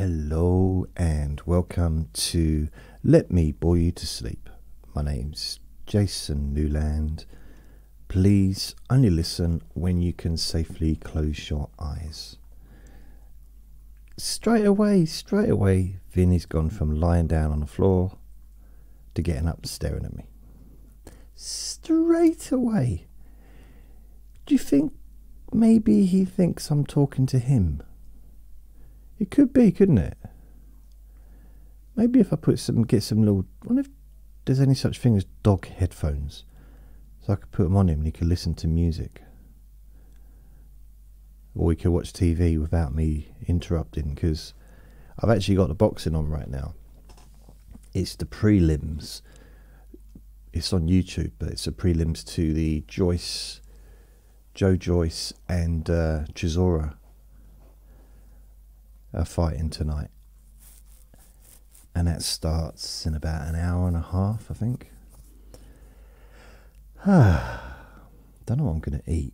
Hello and welcome to Let Me Bore You to Sleep. My name's Jason Newland. Please only listen when you can safely close your eyes. Straight away, Vin has gone from lying down on the floor to getting up staring at me. Straight away. Do you think maybe he thinks I'm talking to him? It could be, couldn't it? Maybe if I get some little... I wonder if there's any such thing as dog headphones. So I could put them on him and he could listen to music. Or he could watch TV without me interrupting, because I've actually got the boxing on right now. It's the prelims. It's on YouTube, but it's the prelims to the Joe Joyce and Chisora are fighting tonight, and that starts in about an hour and a half, I think. Don't know what I'm gonna eat.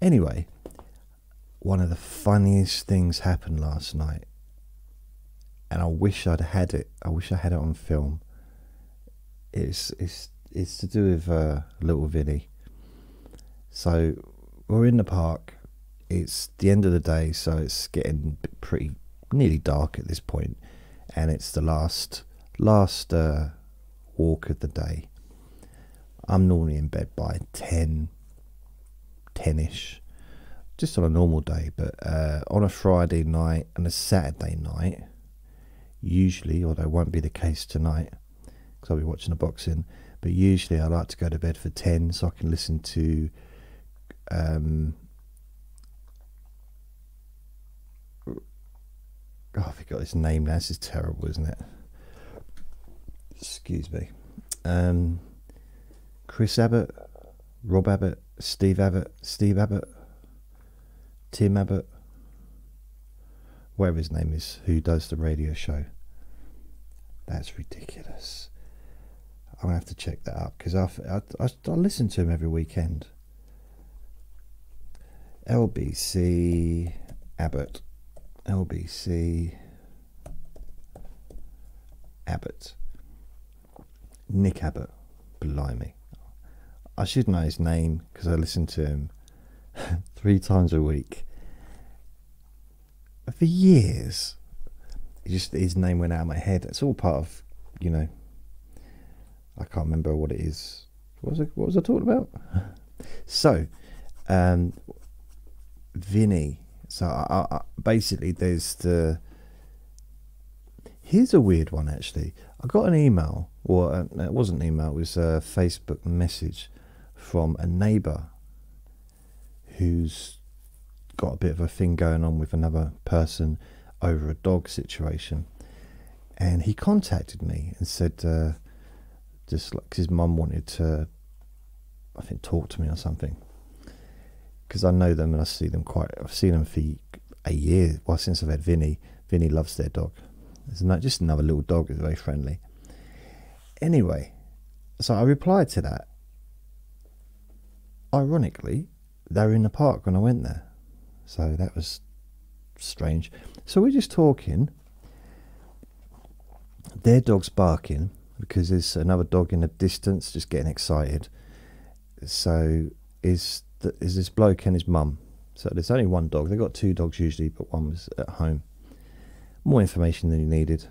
Anyway, one of the funniest things happened last night, and I wish I'd had it. I wish I had it on film. It's to do with little Vinny. So we're in the park. It's the end of the day, so it's getting pretty nearly dark at this point, and it's the last walk of the day. I'm normally in bed by 10-ish, just on a normal day, but on a Friday night and a Saturday night, usually, although it won't be the case tonight because I'll be watching the boxing, but usually I like to go to bed for 10 so I can listen to oh, I forgot his name now. This is terrible, isn't it? Excuse me. Chris Abbott, Rob Abbott, Steve Abbott, Tim Abbott, whatever his name is, who does the radio show. That's ridiculous. I'm going to have to check that up, because I listen to him every weekend. LBC, Abbott. LBC, Abbott, Nick Abbott, blimey. I should know his name because I listen to him 3 times a week for years. It just, his name went out of my head. It's all part of, you know, I can't remember what it is. What was I talking about? So, Vinny. So I basically, there's the... Here's a weird one, actually. I got an email, or it wasn't an email, it was a Facebook message from a neighbour who's got a bit of a thing going on with another person over a dog situation. And he contacted me and said, just like, 'cause his mum wanted to, I think, talk to me or something. Because I know them and I see them quite... I've seen them for a year. Well, since I've had Vinny. Vinny loves their dog. It's not just another little dog. It's very friendly. Anyway, so I replied to that. Ironically, they were in the park when I went there. So that was strange. So we're just talking. Their dog's barking because there's another dog in the distance just getting excited. So is this bloke and his mum. So there's only one dog. They've got 2 dogs usually, but one was at home. More information than you needed.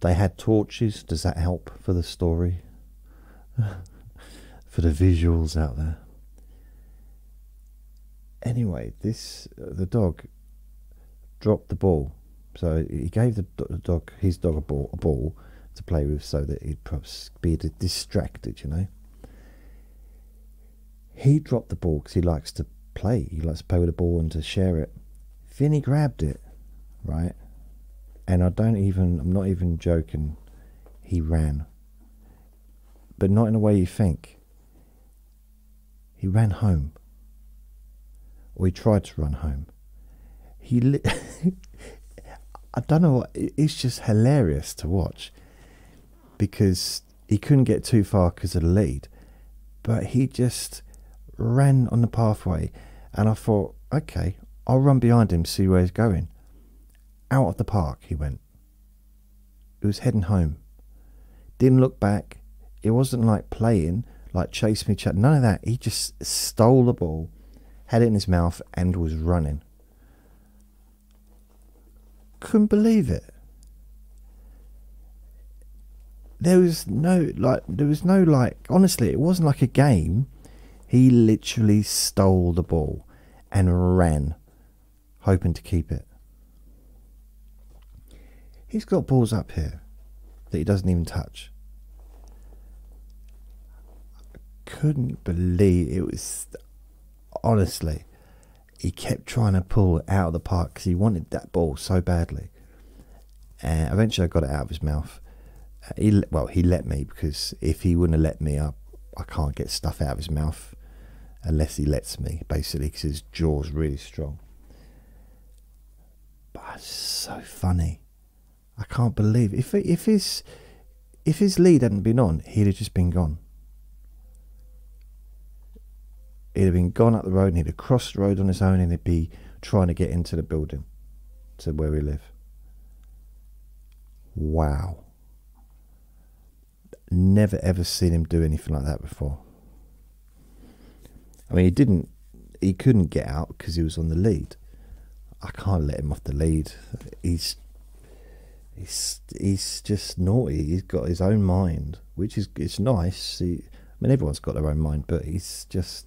They had torches. Does that help for the story? For the visuals out there. Anyway, the dog dropped the ball. So he gave his dog a ball to play with so that he'd perhaps be distracted, you know. He dropped the ball because he likes to play. He likes to play with the ball and to share it. Vinny grabbed it, right? And I'm not even joking. He ran. But not in the way you think. He ran home. Or he tried to run home. I don't know what, it's just hilarious to watch. Because he couldn't get too far because of the lead. But he just ran on the pathway, And I thought, okay, I'll run behind him, see where he's going. Out of the park he went. He was heading home. Didn't look back. It wasn't like playing, like chase me, none of that. He just stole the ball, had it in his mouth, and was running. Couldn't believe it. There was no, honestly, it wasn't like a game. He literally stole the ball and ran, hoping to keep it. He's got balls up here that he doesn't even touch. I couldn't believe it. Was honestly, he kept trying to pull it out of the park because he wanted that ball so badly. And eventually I got it out of his mouth. Well, he let me, because if he wouldn't have let me up, I can't get stuff out of his mouth unless he lets me, basically, because his jaw's really strong. But it's so funny. I can't believe it. If his lead hadn't been on, he'd have just been gone. He'd have been gone up the road, and he'd have crossed the road on his own, and he'd be trying to get into the building to where we live. Wow. Never ever seen him do anything like that before. I mean, he couldn't get out because he was on the lead. I can't let him off the lead. He's just naughty. He's got his own mind, which is, it's nice. I mean, everyone's got their own mind, but he's just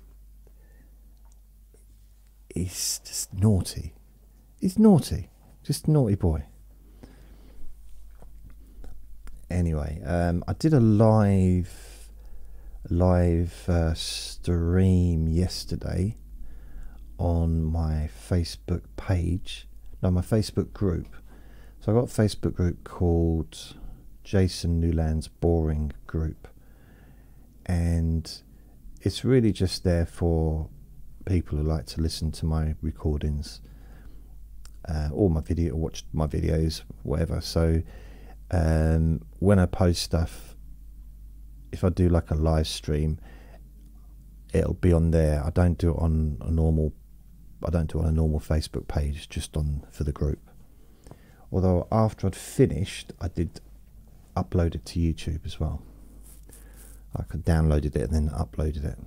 naughty. He's naughty, just a naughty boy. Anyway, I did a live stream yesterday on my Facebook page, no, my Facebook group. So I got a Facebook group called Jason Newland's Boring Group, and it's really just there for people who like to listen to my recordings, or my video, or watch my videos, whatever. So when I post stuff, if I do like a live stream, it'll be on there. I don't do it on a normal, Facebook page, just on for the group. Although after I'd finished, I did upload it to YouTube as well. I downloaded it and then uploaded it.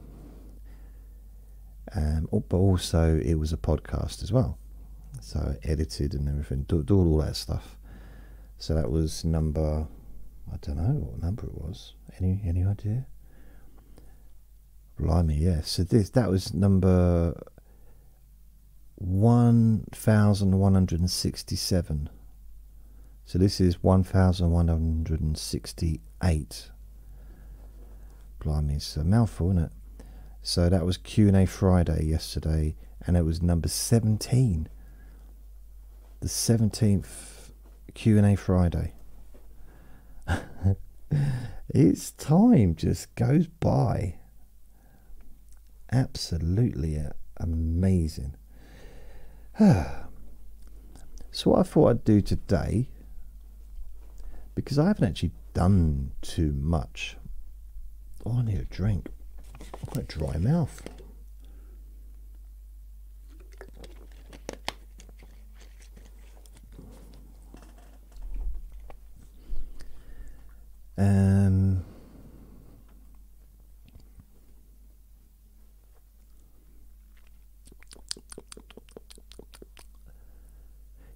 But also it was a podcast as well, so I edited and everything, do all that stuff. So that was number, I don't know what number it was. Any idea? Blimey, yeah. So that was number 1,167. So this is 1,168. Blimey, it's a mouthful, isn't it? So that was Q&A Friday yesterday, and it was number 17. The 17th. Q&A Friday. It's time just goes by. Absolutely amazing. So what I thought I'd do today, because I haven't actually done too much. Oh, I need a drink. I've got a dry mouth.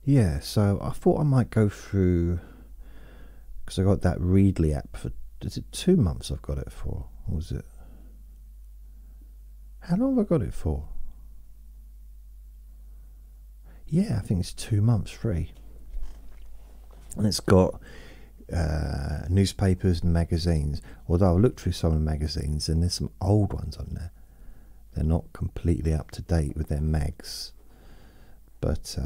Yeah, so I thought I might go through, because I got that Readly app for, is it 2 months I've got it for? Or was it? How long have I got it for? Yeah, I think it's 2 months free. And it's got newspapers and magazines, although I looked through some of the magazines and there's some old ones on there. They're not completely up to date with their mags, but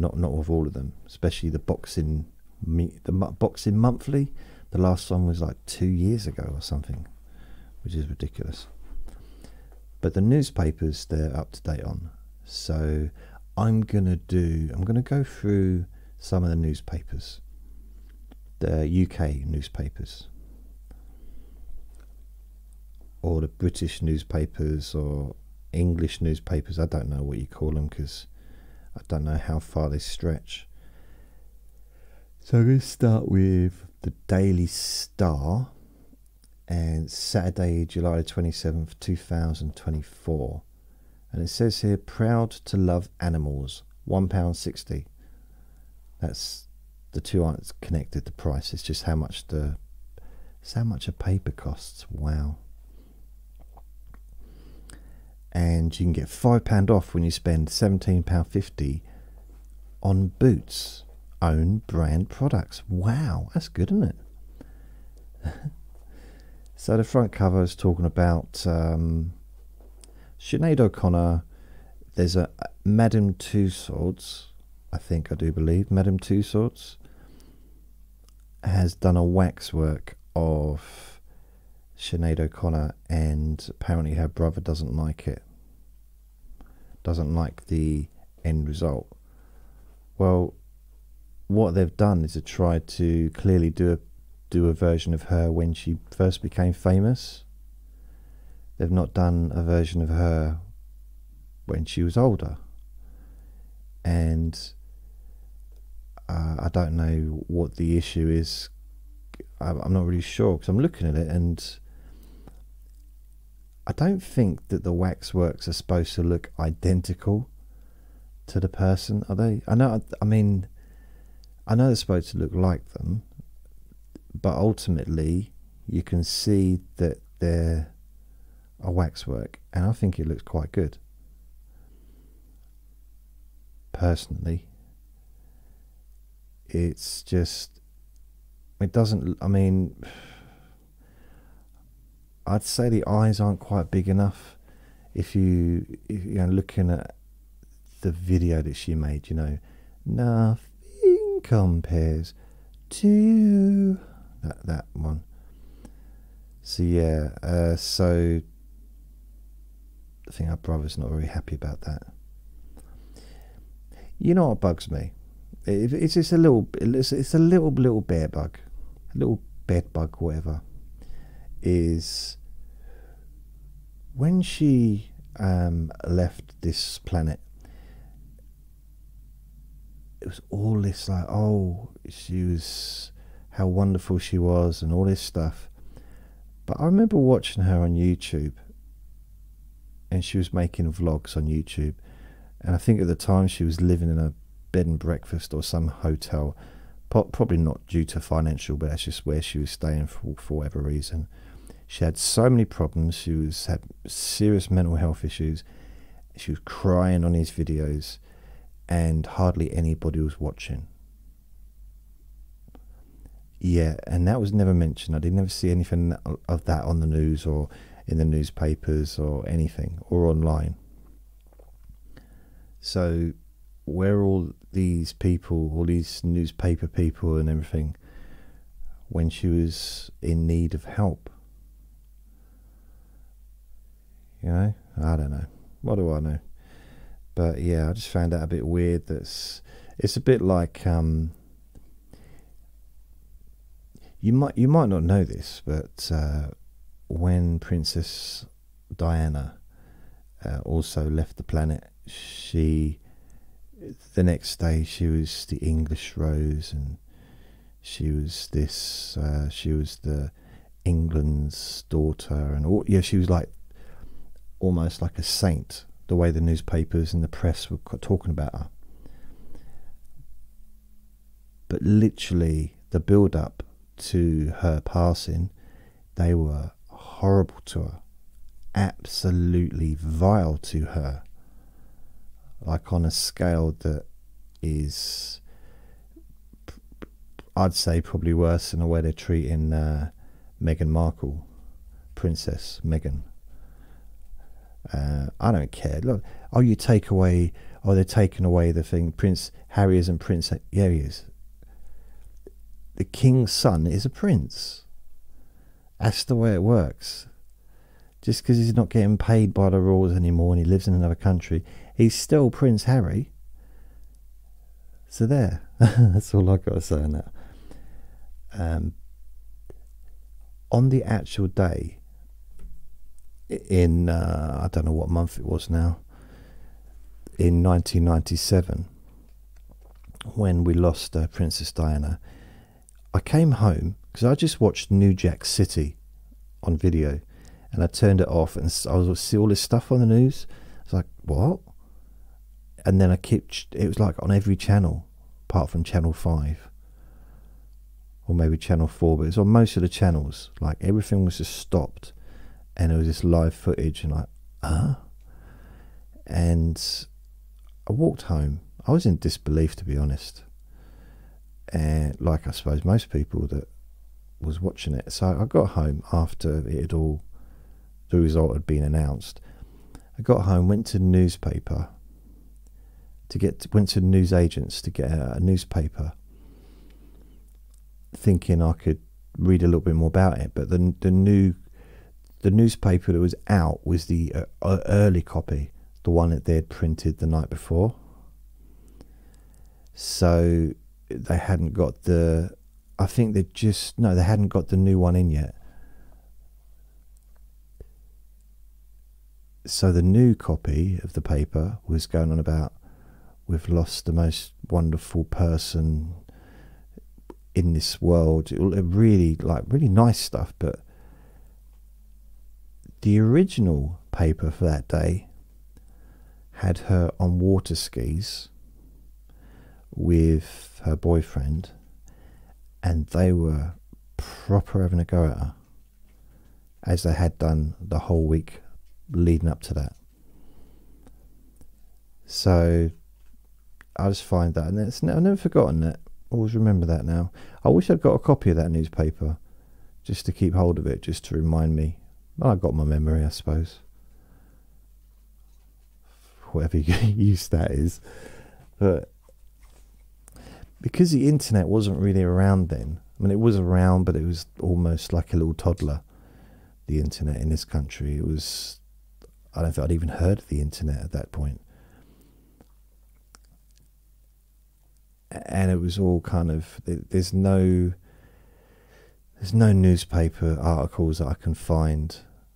not with all of them, especially the boxing monthly. The last one was like 2 years ago or something, which is ridiculous. But the newspapers, they're up to date on. So I'm gonna go through some of the newspapers, the UK newspapers, or the British newspapers, or English newspapers, I don't know what you call them because I don't know how far they stretch. So I'm going to start with the Daily Star, and Saturday, July 27th, 2024. And it says here, proud to love animals, £1.60. That's, the two aren't connected to price, it's just how much the, it's how much a paper costs. Wow. And you can get £5 off when you spend £17.50 on Boots own brand products. Wow, that's good, isn't it? So the front cover is talking about Sinead O'Connor. There's a Madame Tussauds, I do believe Madame Tussauds has done a waxwork of Sinead O'Connor, and apparently her brother doesn't like it, doesn't like the end result. Well, what they've done is to try to clearly do a version of her when she first became famous. They've not done a version of her when she was older. And I don't know what the issue is. I'm not really sure, because I'm looking at it and I don't think that the waxworks are supposed to look identical to the person, are they? I know they're supposed to look like them, but ultimately you can see that they're a waxwork, and I think it looks quite good personally. It's just, it doesn't, I mean, I'd say the eyes aren't quite big enough. If you're looking at the video that she made, you know, nothing compares to you, that one. So yeah, so I think our brother's not very happy about that. You know what bugs me? It's just a little, it's a little bear bug, a little bed bug, whatever. Is when she left this planet, it was all this like, oh, she was, how wonderful she was and all this stuff. But I remember watching her on YouTube, and she was making vlogs on YouTube, and I think at the time she was living in a bed and breakfast or some hotel, probably not due to financial, but that's just where she was staying for whatever reason. She had so many problems. She was, had serious mental health issues. She was crying on his videos, and hardly anybody was watching. Yeah, and that was never mentioned. I didn't ever see anything of that on the news or in the newspapers or anything, or online. So where are all these people, all these newspaper people and everything, when she was in need of help? You know, I don't know. What do I know? But yeah, I just found that a bit weird. That's, it's a bit like, you might not know this, but when Princess Diana also left the planet, she, the next day, she was the English Rose, and she was this, she was the England's daughter, and all, yeah, she was like almost like a saint, the way the newspapers and the press were talking about her. But literally the build up to her passing, they were horrible to her, absolutely vile to her, like on a scale that is, I'd say, probably worse than the way they're treating Meghan Markle, Princess Meghan. I don't care. Look, oh, you take away, oh, they're taking away the thing, Prince Harry isn't Prince. Yeah, he is. The king's son is a prince. That's the way it works. Just because he's not getting paid by the rules anymore and he lives in another country, he's still Prince Harry. So there. That's all I've got to say on that. On the actual day, in I don't know what month it was now, in 1997, when we lost Princess Diana. I came home because I just watched New Jack City on video, and I turned it off, and I was see all this stuff on the news. I was like, what? And then I kept, it was like on every channel apart from Channel 5 or maybe Channel 4, but it was on most of the channels. Like everything was just stopped, and it was this live footage, and like, huh? And I walked home. I was in disbelief, to be honest, and like I suppose most people that was watching it. So I got home after it had all, the result had been announced. I got home, went to the newspaper to get, went to newsagents to get a newspaper, thinking I could read a little bit more about it. But the newspaper that was out was the early copy, the one that they had printed the night before. So they hadn't got the, I think they just, no, they hadn't got the new one in yet. So the new copy of the paper was going on about, we've lost the most wonderful person in this world. It really, like, really nice stuff. But the original paper for that day had her on water skis with her boyfriend, and they were proper having a go at her, as they had done the whole week leading up to that. So I just find that, and it's, I've never forgotten that. Always remember that now. I wish I'd got a copy of that newspaper, just to keep hold of it, just to remind me. Well, I got my memory, I suppose, whatever use that is. But because the internet wasn't really around then, I mean, it was around, but it was almost like a little toddler, the internet in this country. It was, I don't think I'd even heard of the internet at that point. And it was all kind of, there's no newspaper articles that I can find.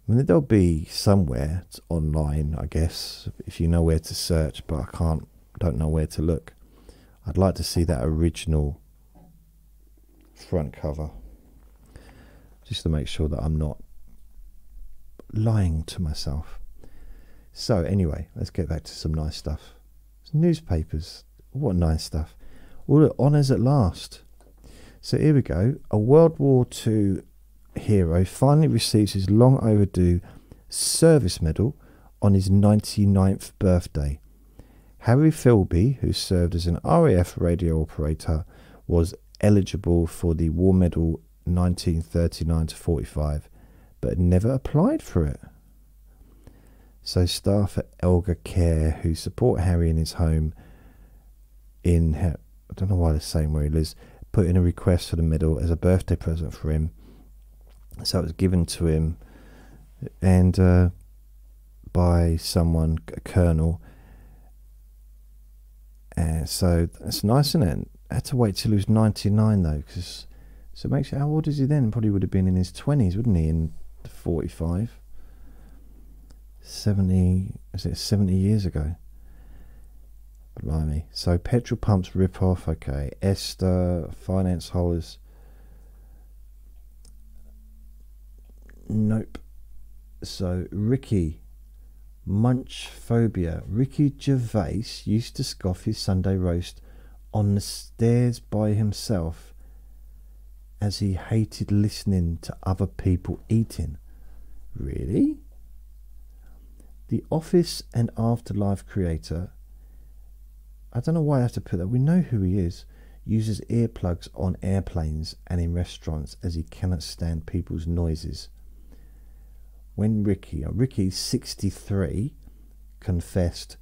I mean, there'll be somewhere, it's online, I guess, if you know where to search, but I don't know where to look. I'd like to see that original front cover, just to make sure that I'm not lying to myself. So anyway, let's get back to some nice stuff. It's newspapers, what nice stuff. All the honours at last. So here we go. A World War II hero finally receives his long overdue service medal on his 99th birthday. Harry Philby, who served as an RAF radio operator, was eligible for the War Medal 1939-45, but never applied for it. So staff at Elgar Care, who support Harry in his home in, I don't know why they're saying where he lives, put in a request for the medal as a birthday present for him. So it was given to him, and by someone, a colonel. So that's nice, isn't it? I had to wait till he was 99 though, because so it makes you, how old is he then? Probably would have been in his 20s, wouldn't he? In 45, 70, is it 70 years ago? Blimey. So petrol pumps rip off, okay. Esther, finance holders. Nope. So Ricky, munch phobia. Ricky Gervais used to scoff his Sunday roast on the stairs by himself, as he hated listening to other people eating. Really? The Office and Afterlife creator, I don't know why I have to put that, we know who he is, uses earplugs on airplanes and in restaurants as he cannot stand people's noises. When Ricky 63, confessed,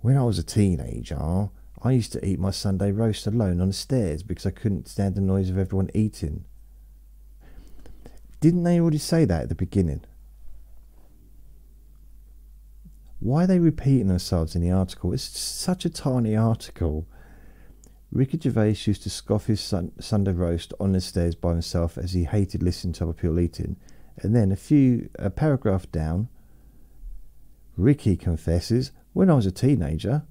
when I was a teenager, I used to eat my Sunday roast alone on the stairs because I couldn't stand the noise of everyone eating. Didn't they already say that at the beginning? Why are they repeating themselves in the article? It's such a tiny article. Ricky Gervais used to scoff his Sunday roast on the stairs by himself as he hated listening to other people eating. And then a paragraph down, Ricky confesses, when I was a teenager.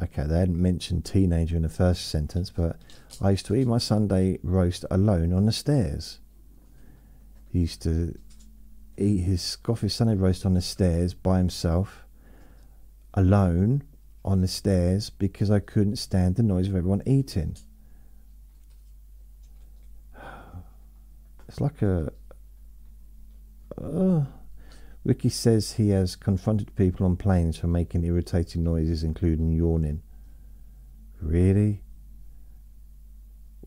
Okay, they hadn't mentioned teenager in the first sentence, but I used to eat my Sunday roast alone on the stairs. He used to eat his Sunday roast on the stairs by himself, alone on the stairs, because I couldn't stand the noise of everyone eating. It's like a... Ricky says he has confronted people on planes for making irritating noises, including yawning. Really?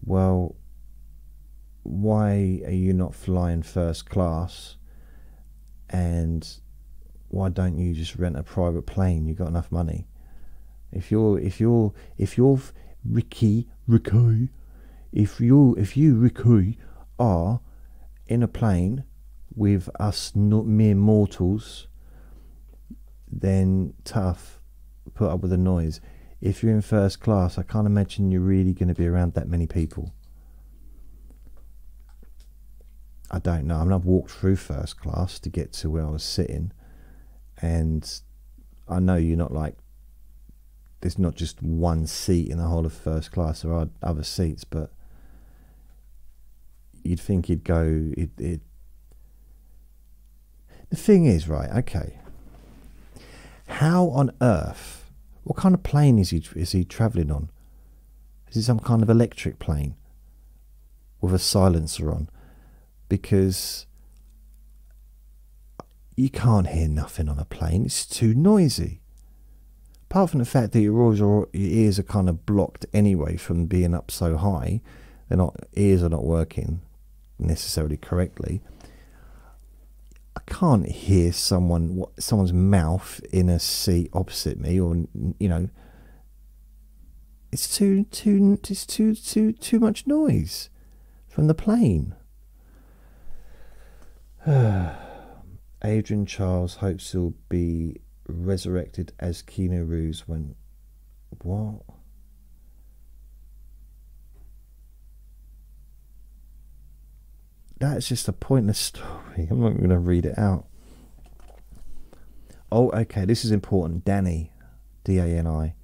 Well, why are you not flying first class? And why don't you just rent a private plane? You've got enough money. If you, Ricky, are in a plane with us mere mortals, then tough, put up with the noise. If you're in first class, I can't imagine you're really going to be around that many people. I don't know. I mean, I've walked through first class to get to where I was sitting, and I know you're not like, there's not just one seat in the whole of first class, there are other seats, but you'd think it'd go, the thing is, right, okay, how on earth, what kind of plane is he travelling on? Is it some kind of electric plane with a silencer on? Because you can't hear nothing on a plane, it's too noisy. Apart from the fact that your ears are kind of blocked anyway from being up so high, ears are not working necessarily correctly. I can't hear someone's mouth in a seat opposite me, or you know, it's too much noise from the plane. Adrian Charles hopes he'll be resurrected as Keanu Reeves when... What? That's just a pointless story. I'm not going to read it out. Oh, okay, this is important. Danny, D-A-N-I.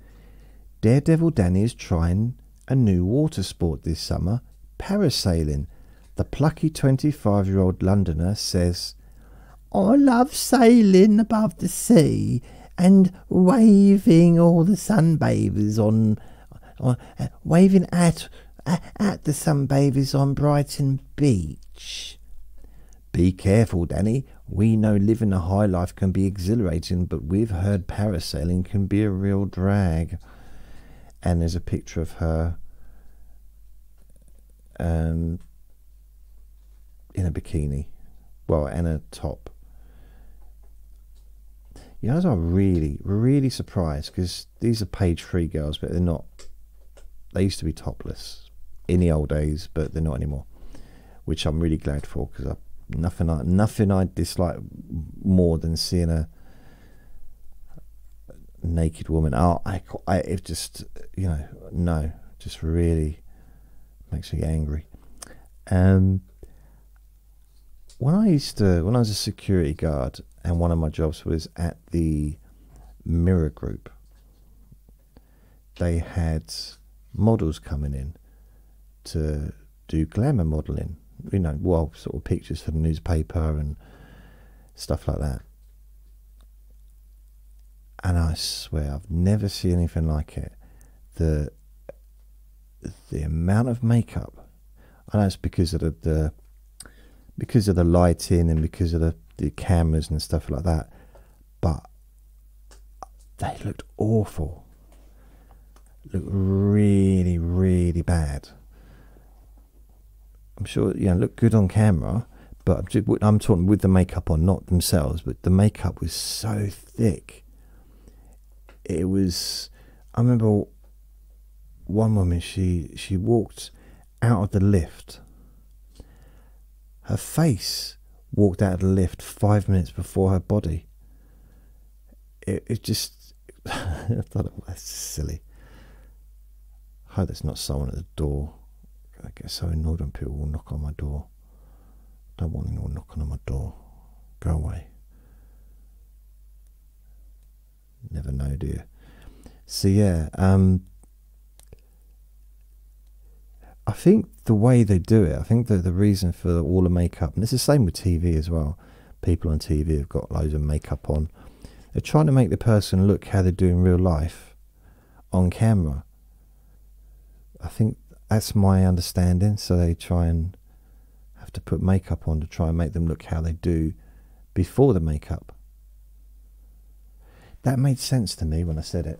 Daredevil Danny is trying a new water sport this summer, parasailing. The plucky 25-year-old Londoner says, I love sailing above the sea and waving all the sunbathers on, waving at the sunbathers on Brighton Beach. Be careful, Danny. We know living a high life can be exhilarating, but we've heard parasailing can be a real drag. And there's a picture of her in a bikini. Well, and a top. You know, I was really surprised, because these are page 3 girls, but they're not. They used to be topless in the old days, but they're not anymore, which I'm really glad for, because nothing I dislike more than seeing a naked woman. It just, you know, no, just really makes me angry. When I was a security guard, and one of my jobs was at the Mirror Group, they had models coming in to do glamour modelling, you know, well, sort of pictures for the newspaper and stuff like that. And I swear, I've never seen anything like it. The amount of makeup, I know it's because of the lighting and because of the cameras and stuff like that, but they looked awful. Looked really bad. I'm sure, you know, looked good on camera, but I'm talking with the makeup on, not themselves, but the makeup was so thick. It was, I remember one woman, she walked out of the lift. Her face walked out of the lift 5 minutes before her body. It just... I thought, oh, that's silly. I hope there's not someone at the door. I get so annoyed when people will knock on my door. Don't want anyone knocking on my door. Go away. Never know, do you? So yeah, I think the way they do it, I think that the reason for all the makeup, and it's the same with TV as well, people on TV have got loads of makeup on. They're trying to make the person look how they do in real life on camera. I think that's my understanding. So they try and have to put makeup on to try and make them look how they do before the makeup. That made sense to me when I said it.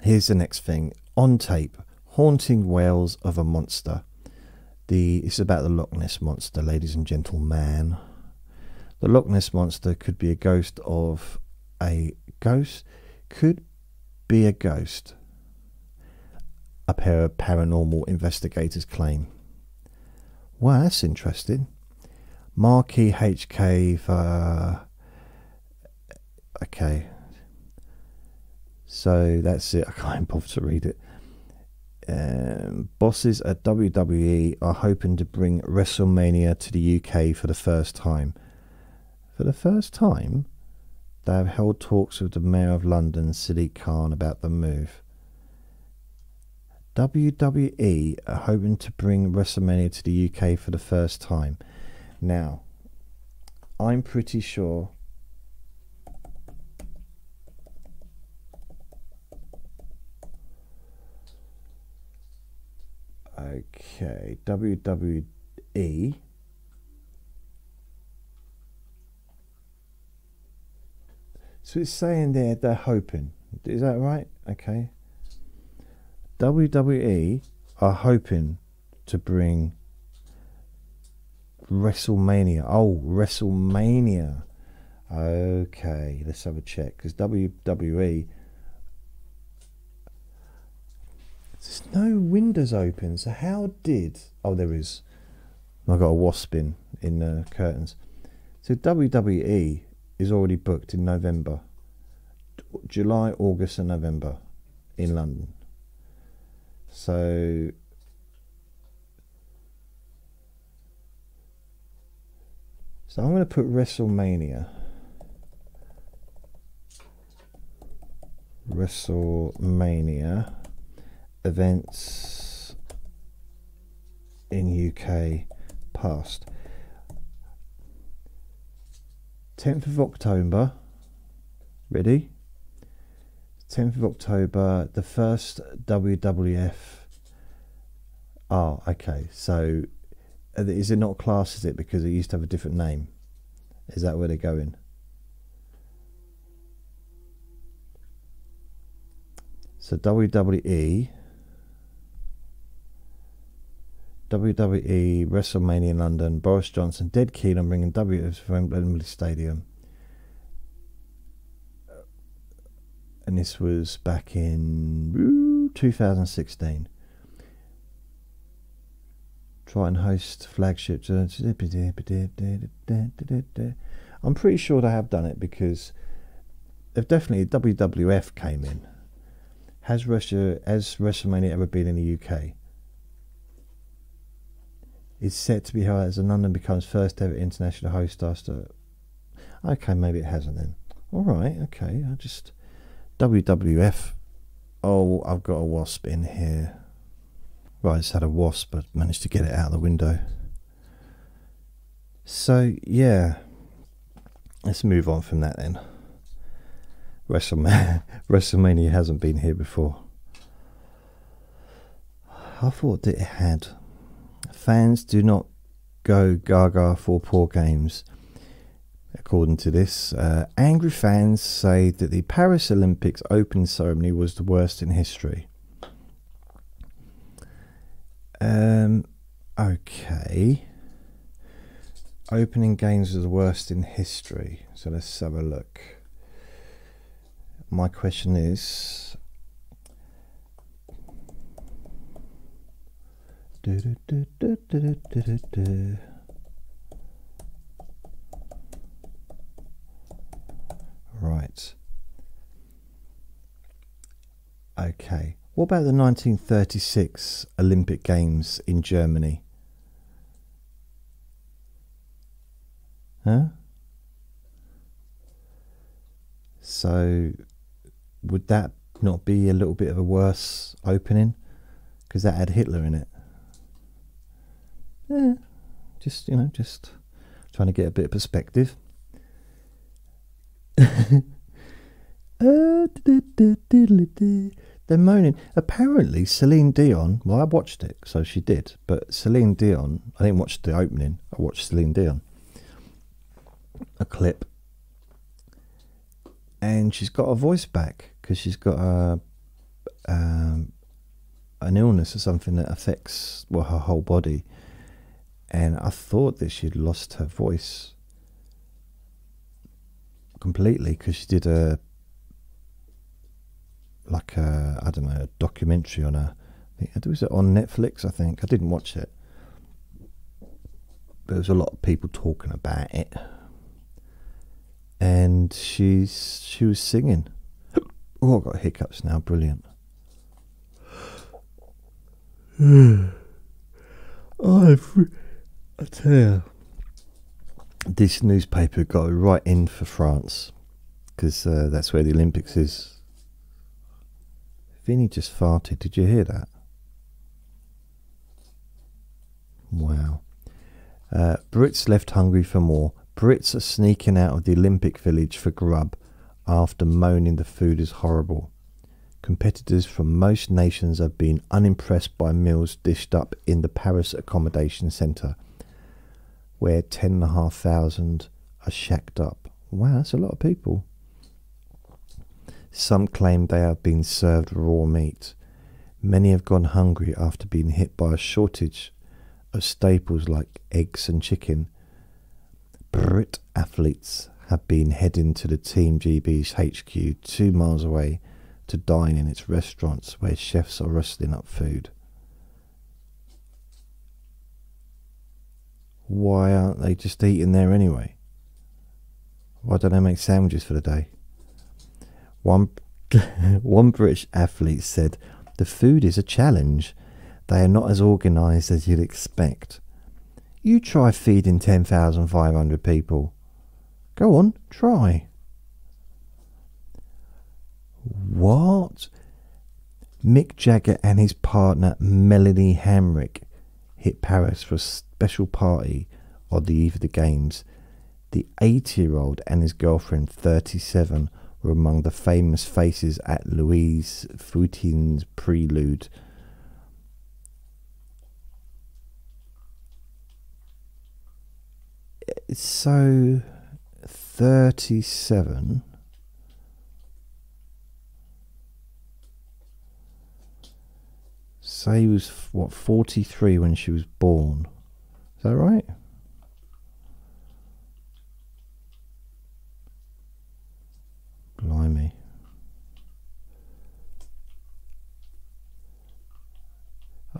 Here's the next thing. On tape, haunting wails of a monster. It's about the Loch Ness Monster, ladies and gentlemen. The Loch Ness Monster could be a ghost of a ghost. Could be a ghost, a pair of paranormal investigators claim. Wow, that's interesting. Marquee HK for... Okay. So that's it. I can't bother to read it. Bosses at WWE are hoping to bring WrestleMania to the UK for the first time. For the first time, they have held talks with the Mayor of London, Sadiq Khan, about the move. WWE are hoping to bring WrestleMania to the UK for the first time. Now, I'm pretty sure... Okay, WWE . So it's saying there they're hoping. Is that right? Okay. WWE are hoping to bring WrestleMania. Oh, WrestleMania. Okay, let's have a check. Because WWE... There's no windows open, so how did... Oh, there is. I got a wasp in the curtains. So WWE is already booked in November. July, August and November in London. So... So I'm going to put WrestleMania. WrestleMania. Events in UK past 10th of October. Ready? 10th of October, the first WWF. Oh, okay. So is it not classed as it because it used to have a different name? Is that where they're going? So WWE, WrestleMania in London, Boris Johnson, dead keen on bringing WWE to Wembley Stadium. And this was back in 2016. Try and host flagship. I'm pretty sure they have done it because they've definitely, WWF came in. Has WrestleMania ever been in the UK? It's set to be held as London becomes first ever international host after. Okay, maybe it hasn't then. All right, okay. I just WWF. Oh, I've got a wasp in here. Right, I just had a wasp, but managed to get it out of the window. So yeah, let's move on from that then. WrestleMania hasn't been here before. I thought that it had. Fans do not go gaga for poor games. According to this, angry fans say that the Paris Olympics opening ceremony was the worst in history. Okay. Opening games was the worst in history. So let's have a look. My question is... Right. Okay. What about the 1936 Olympic Games in Germany? Huh? So would that not be a little bit of a worse opening? Because that had Hitler in it. Yeah, just, you know, just trying to get a bit of perspective. They're moaning. Apparently Celine Dion, well, I watched it, so she did, but Celine Dion, I didn't watch the opening, I watched Celine Dion, a clip, and she's got her voice back because she's got a, an illness or something that affects, well, her whole body. And I thought that she'd lost her voice completely because she did a, like a, I don't know, a documentary on her, was it on Netflix, I think? I didn't watch it. There was a lot of people talking about it. And she was singing. Oh, I've got hiccups now, brilliant. I tell you, this newspaper got right in for France because that's where the Olympics is. Vinny just farted. Did you hear that? Wow. Brits left hungry for more. Brits are sneaking out of the Olympic village for grub after moaning the food is horrible. Competitors from most nations have been unimpressed by meals dished up in the Paris accommodation centre, where 10,500 are shacked up. Wow, that's a lot of people. Some claim they have been served raw meat. Many have gone hungry after being hit by a shortage of staples like eggs and chicken. Brit athletes have been heading to the Team GB's HQ 2 miles away to dine in its restaurants where chefs are rustling up food. Why aren't they just eating there anyway? Why don't they make sandwiches for the day? One British athlete said, "The food is a challenge. They are not as organised as you'd expect. You try feeding 10,500 people. Go on, try." What? Mick Jagger and his partner Melanie Hamrick hit Paris for a special party on the eve of the games. The 80-year-old and his girlfriend, 37, were among the famous faces at Louise Foutin's prelude. So, 37... So he was, what, 43 when she was born. Is that right? Blimey.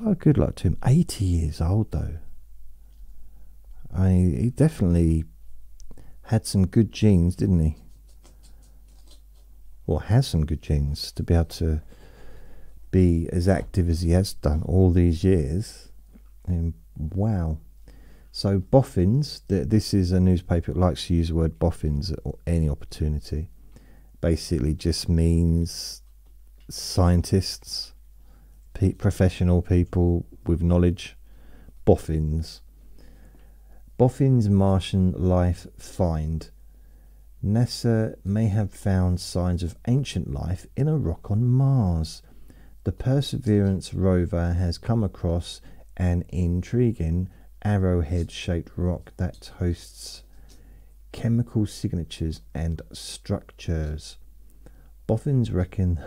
Oh, good luck to him. 80 years old, though. I mean, he definitely had some good genes, didn't he? Or has some good genes to be able to be as active as he has done all these years. And wow. So boffins, this is a newspaper that likes to use the word boffins at any opportunity. Basically just means scientists, professional people with knowledge. Boffins. Boffins Martian life find. NASA may have found signs of ancient life in a rock on Mars. The Perseverance rover has come across an intriguing arrowhead-shaped rock that hosts chemical signatures and structures. Boffins reckon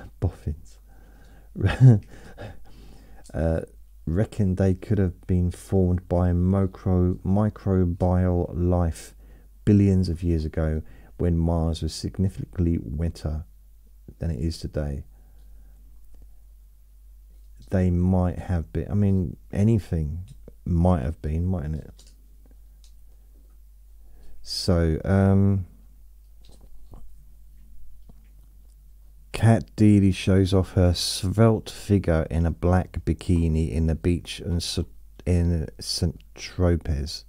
they could have been formed by microbial life billions of years ago when Mars was significantly wetter than it is today. They might have been, I mean, anything might have been, mightn't it? So, Cat Deeley shows off her svelte figure in a black bikini in the beach in St. Tropez.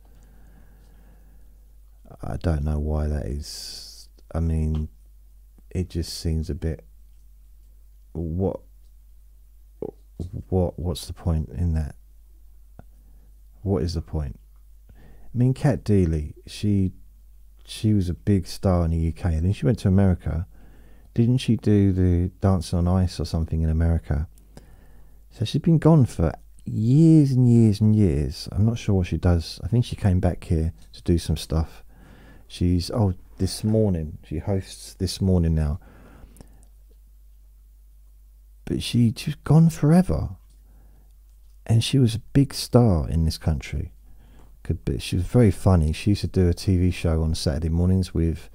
I don't know why that is. I mean, it just seems a bit, what's the point in that? What is the point? I mean, Cat Deeley, she was a big star in the UK, and then she went to America. Didn't she do the Dancing on Ice or something in America? So she's been gone for years and years and years. I'm not sure what she does. I think she came back here to do some stuff. She's, oh, This Morning. She hosts This Morning now. But she's gone forever. And she was a big star in this country. She was very funny. She used to do a TV show on Saturday mornings with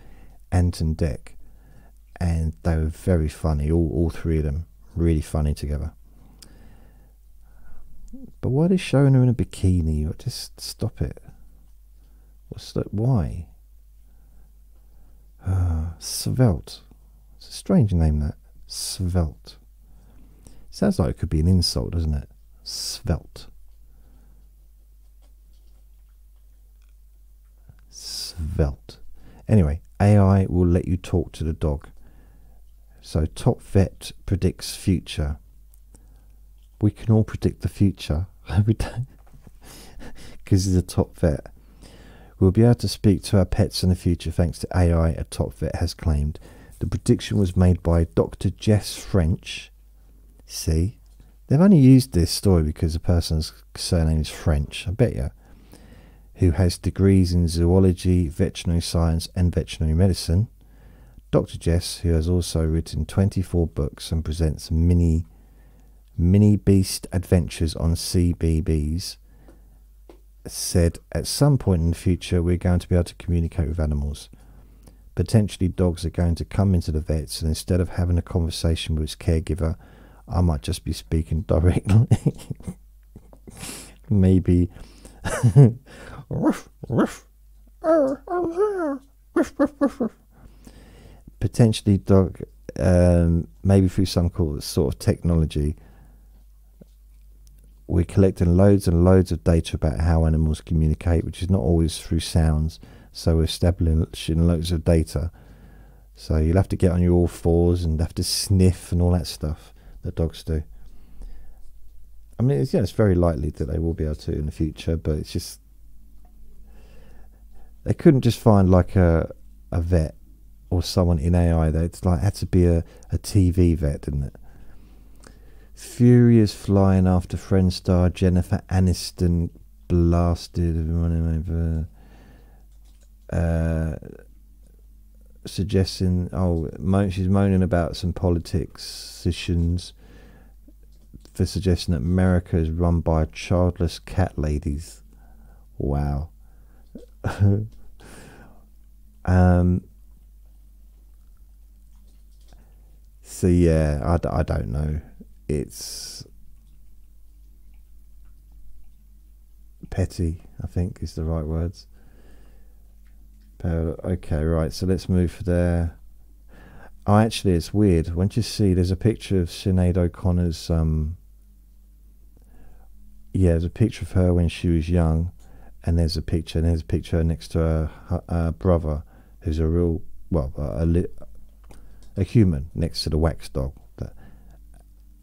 Ant and Dec, and they were very funny. All three of them really funny together. But why are they showing her in a bikini? Just stop it. What's that? Why? Svelte. It's a strange name, that. Svelte. Sounds like it could be an insult, doesn't it? Svelte. Svelte. Anyway, AI will let you talk to the dog. So Top Vet predicts future. We can all predict the future every day because he's a top vet. We'll be able to speak to our pets in the future thanks to AI, a top vet has claimed. The prediction was made by Dr. Jess French. See, they've only used this story because the person's surname is French, I bet you, who has degrees in zoology, veterinary science and veterinary medicine. Dr. Jess, who has also written 24 books and presents mini beast adventures on CBBS, said at some point in the future we're going to be able to communicate with animals. Potentially dogs are going to come into the vets, and instead of having a conversation with its caregiver, I might just be speaking directly. Maybe potentially dog, maybe through some sort of technology. We're collecting loads and loads of data about how animals communicate, which is not always through sounds. So we're establishing loads of data. So you'll have to get on your all fours and have to sniff and all that stuff that dogs do. I mean, it's, yeah, it's very likely that they will be able to in the future, but it's just, they couldn't just find like a vet or someone in AI. It's like, it had to be a TV vet, didn't it? Furious flying after Friends star Jennifer Aniston blasted everyone over, suggesting, oh, she's moaning about some politicians for suggesting that America is run by childless cat ladies. Wow. So yeah, I don't know. It's petty, I think, is the right words. Okay, right, so let's move there. Oh, actually, it's weird. Once you see, there's a picture of Sinead O'Connor's, yeah, there's a picture of her when she was young, and there's a picture next to her brother, who's a real, well, a human next to the wax dog.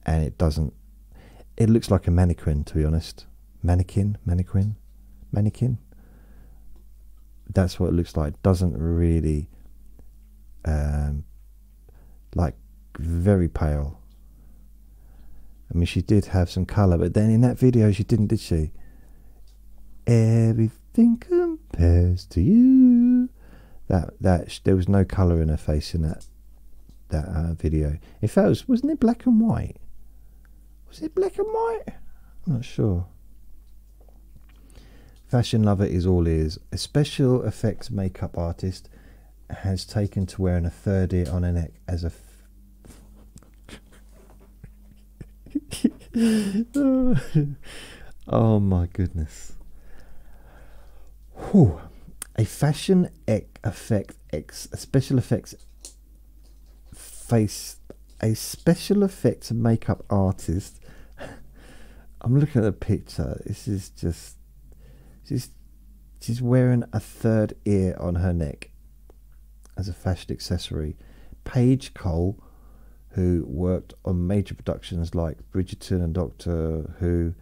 And it doesn't, it looks like a mannequin, to be honest. Mannequin. That's what it looks like. It doesn't really, like, very pale. I mean, she did have some colour, but then in that video she didn't, did she? Everything compares to you. There was no colour in her face in that video. In fact, wasn't it black and white? Was it black and white? I'm not sure. Fashion lover is all ears. A special effects makeup artist has taken to wearing a third ear on her neck as a... oh my goodness. Whew. A special effects makeup artist. I'm looking at the picture. This is just She's wearing a third ear on her neck as a fashion accessory. Paige Cole, who worked on major productions like Bridgerton and Doctor Who,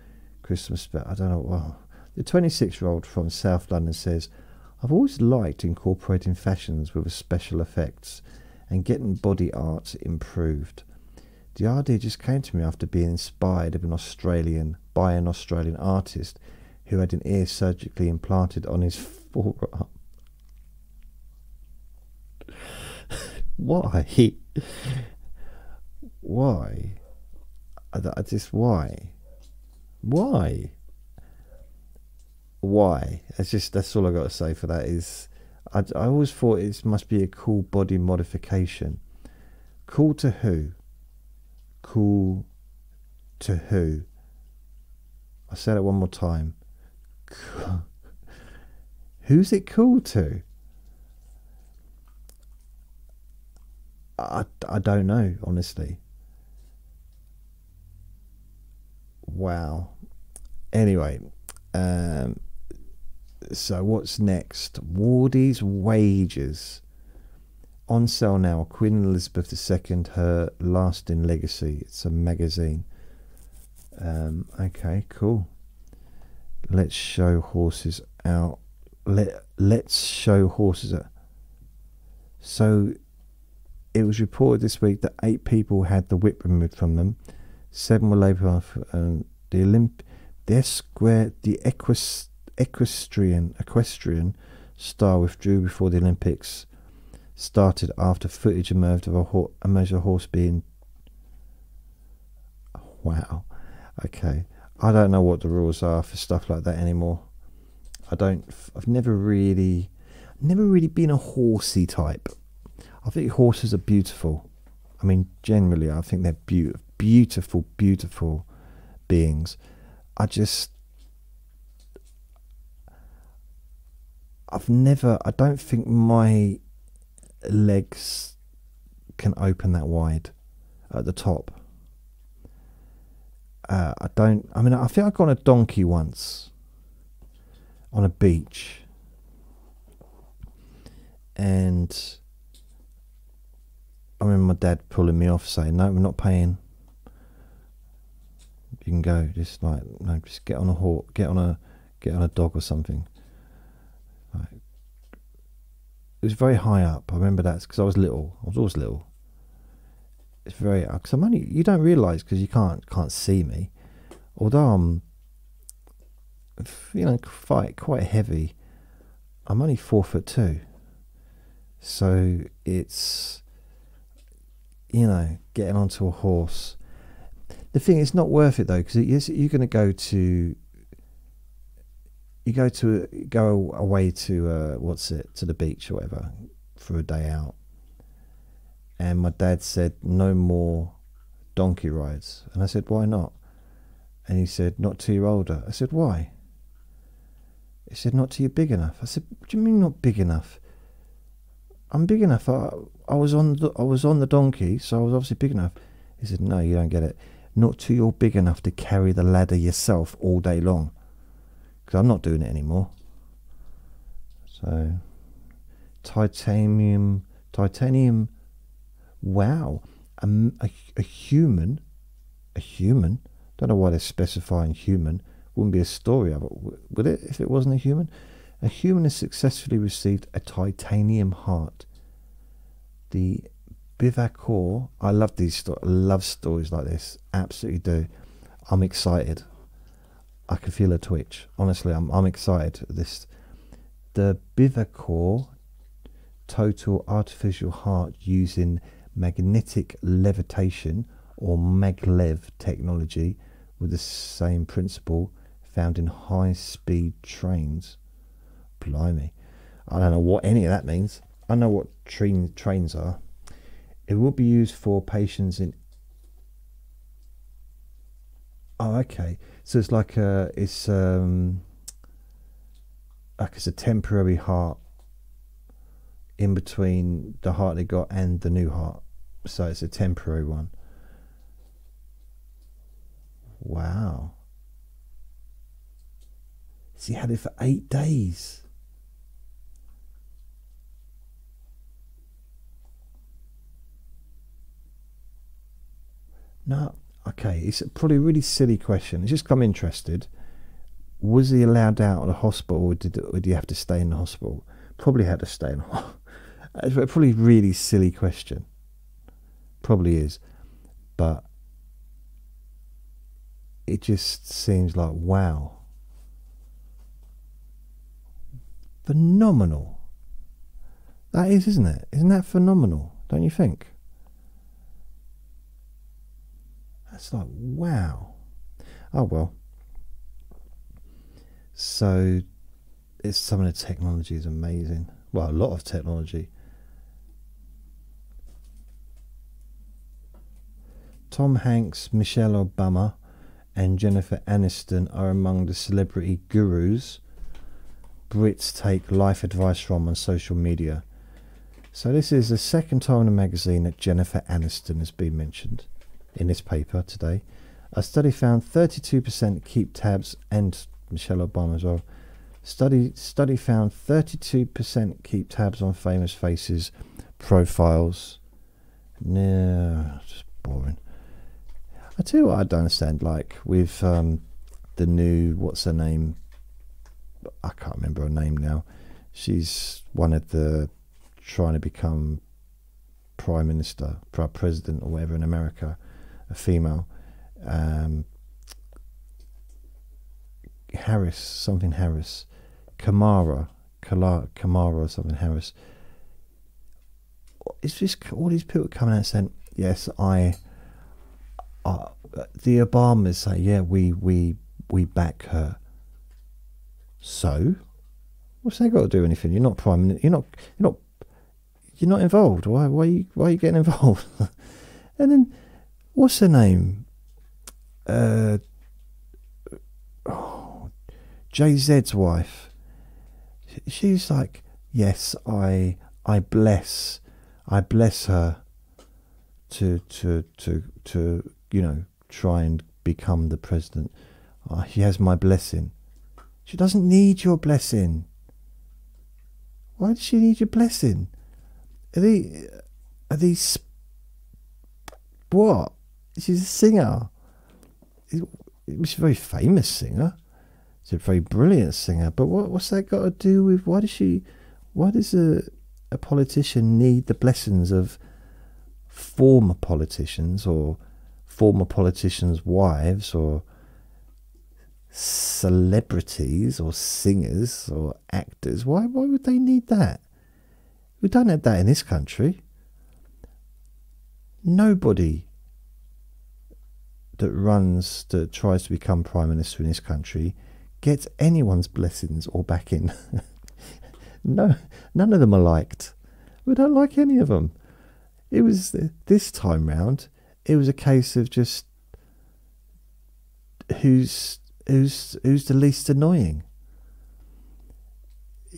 Christmas Special, I don't know. Wow. The 26-year-old from South London says, I've always liked incorporating fashions with special effects and getting body art improved. The idea just came to me after being inspired by an Australian artist who had an ear surgically implanted on his forearm. Why? Why? Just why? Why? Why? That's all I got to say for that. Is I always thought it must be a cool body modification. Cool to who? Cool to who? I'll say that one more time. Cool. Who's it cool to? I don't know, honestly. Wow. Anyway, so what's next? Wardy's Wages. On sale now. Queen Elizabeth II, Her Lasting Legacy. It's a magazine. Okay, cool. Let's show horses out. Let's show horses out. So it was reported this week that 8 people had the whip removed from them. 7 were labelled off, and the equestrian star withdrew before the Olympics started after footage emerged of a horse being... Wow. Okay. I don't know what the rules are for stuff like that anymore. I've never really been a horsey type. I think horses are beautiful. I mean, generally, I think they're beautiful beings. I don't think my legs can open that wide at the top. I think I got on a donkey once on a beach, and I remember my dad pulling me off saying, no, we're not paying. You can go, just like, no, just get on a horse, get on a dog or something. Like, it was very high up. I remember that because I was little. I was always little. It's very, because I'm only, you don't realise because you can't see me. Although I'm, you know, quite heavy. I'm only 4'2", so it's, you know, getting onto a horse. The thing is, not worth it though, because you're going to go away to to the beach or whatever for a day out. And my dad said, no more donkey rides. And I said, why not? And he said, not till you're older. I said, why? He said, not till you're big enough. I said, what do you mean not big enough? I'm big enough. I was on the donkey, so I was obviously big enough. He said, no, you don't get it. Not till you're big enough to carry the ladder yourself all day long. Because I'm not doing it anymore. So, titanium. Wow, a human, don't know why they're specifying human, wouldn't be a story of it, would it, if it wasn't a human? A human has successfully received a titanium heart. The Bivacor, I love these stories like this, absolutely do. I'm excited. I can feel a twitch, honestly, I'm excited at this. The Bivacor total artificial heart using magnetic levitation or maglev technology with the same principle found in high-speed trains. Blimey. I don't know what any of that means. I know what trains are. It will be used for patients in... Oh, okay. So it's like a... It's a temporary heart in between the heart they got and the new heart. So it's a temporary one. Wow. So he had it for 8 days. No. Okay, it's probably a really silly question. It's just because I'm interested. Was he allowed out of the hospital, or did he have to stay in the hospital? Probably had to stay in the hospital. It's probably a really silly question. Probably is. But it just seems like, wow. Phenomenal. That is, isn't it? Isn't that phenomenal? Don't you think? That's like, wow. Oh, well. So, it's some of the technology is amazing. Well, a lot of technology. Tom Hanks, Michelle Obama, and Jennifer Aniston are among the celebrity gurus Brits take life advice from on social media. So this is the second time in the magazine that Jennifer Aniston has been mentioned in this paper today. A study found 32% keep tabs, and Michelle Obama as well. Study found 32% keep tabs on famous faces, profiles. No, just boring. I tell you what I don't understand, like with the new, what's her name? I can't remember her name now. She's one of the trying to become prime minister, president or whatever in America, a female. Harris, something Harris. Kamala or something Harris. It's just all these people coming out saying, yes, the Obamas say, yeah, we back her. So, what's that got to do with anything? You're not prime. You're not involved. Why are you getting involved? And then, what's her name? Jay-Z's wife. She's like, yes, I bless her to try and become the president. She has my blessing. She doesn't need your blessing. Why does she need your blessing? Are these what? She's a singer. She's a very famous singer. She's a very brilliant singer. But what's that got to do with? Why does a politician need the blessings of former politicians or former politicians' wives or celebrities or singers or actors? Why would they need that? We don't have that in this country. Nobody that tries to become prime minister in this country gets anyone's blessings or backing. No, none of them are liked. We don't like any of them. It was this time round. It was a case of just who's the least annoying.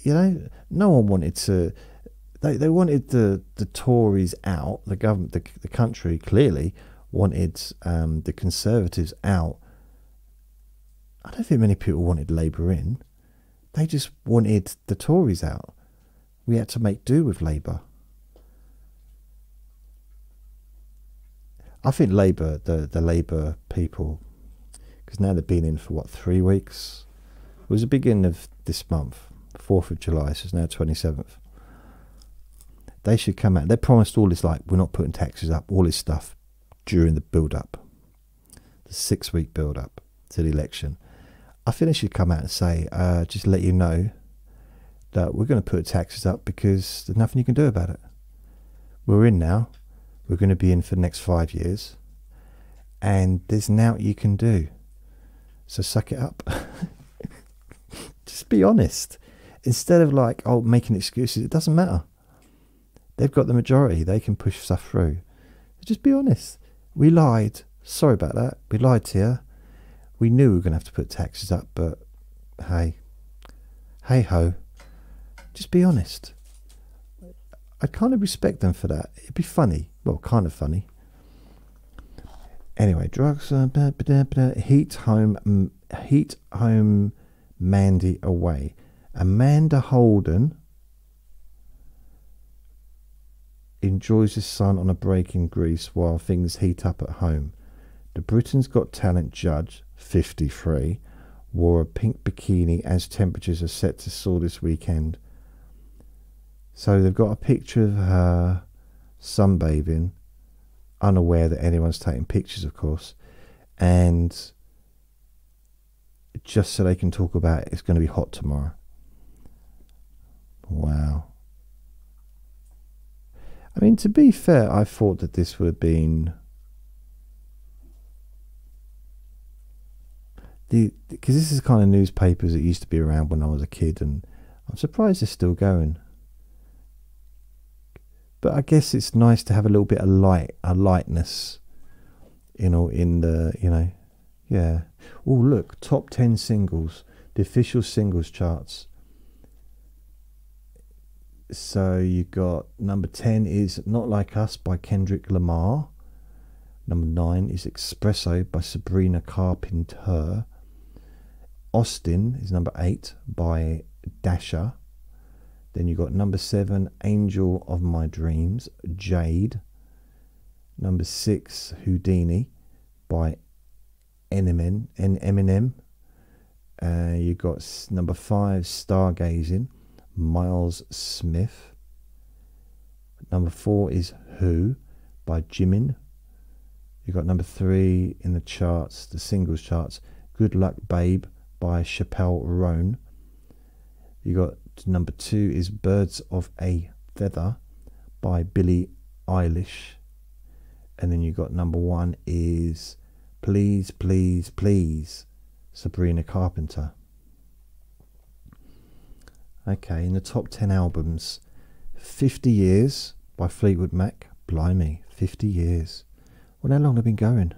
You know, no one wanted to. They wanted the Tories out. The government, the country clearly wanted the Conservatives out. I don't think many people wanted Labour in. They just wanted the Tories out. We had to make do with Labour. I think Labour, the Labour people, because now they've been in for what, 3 weeks? It was the beginning of this month, 4th of July, so it's now 27th. They should come out. They promised all this, like, we're not putting taxes up, all this stuff during the build-up, the 6-week build-up to the election. I think they should come out and say, just let you know that we're going to put taxes up because there's nothing you can do about it. We're in now. We're going to be in for the next 5 years. And there's nothing you can do. So suck it up. Just be honest. Instead of like, oh, making excuses, it doesn't matter. They've got the majority. They can push stuff through. Just be honest. We lied. Sorry about that. We lied to you. We knew we were going to have to put taxes up, but hey ho. Just be honest. I kind of respect them for that. It'd be funny. Well, kind of funny. Anyway, drugs. Heat home Mandy away. Amanda Holden enjoys his son on a break in Greece while things heat up at home. The Britain's Got Talent judge, 53, wore a pink bikini as temperatures are set to soar this weekend. So they've got a picture of her sunbathing, unaware that anyone's taking pictures, of course, and just so they can talk about it's going to be hot tomorrow. Wow. I mean, to be fair, I thought that this would have been... Because this is the kind of newspapers that used to be around when I was a kid, and I'm surprised they're still going. But I guess it's nice to have a little bit of light, a lightness, you know, in the, you know, yeah. Oh, look, top 10 singles, the official singles charts. So you got number 10 is Not Like Us by Kendrick Lamar. Number 9 is Espresso by Sabrina Carpenter. Austin is number 8 by Dasha. Then you got number 7, Angel of My Dreams, Jade. Number 6, Houdini by Eminem. You got number 5, Stargazing, Miles Smith. Number 4 is Who by Jimin. You got number 3 in the charts, the singles charts, Good Luck Babe by Chappell Roan. You got number 2 is Birds of a Feather by Billie Eilish. And then you got number 1 is Please, Please, Please, Sabrina Carpenter. Okay, in the top 10 albums, 50 Years by Fleetwood Mac. Blimey, 50 years. Well, how long have they been going?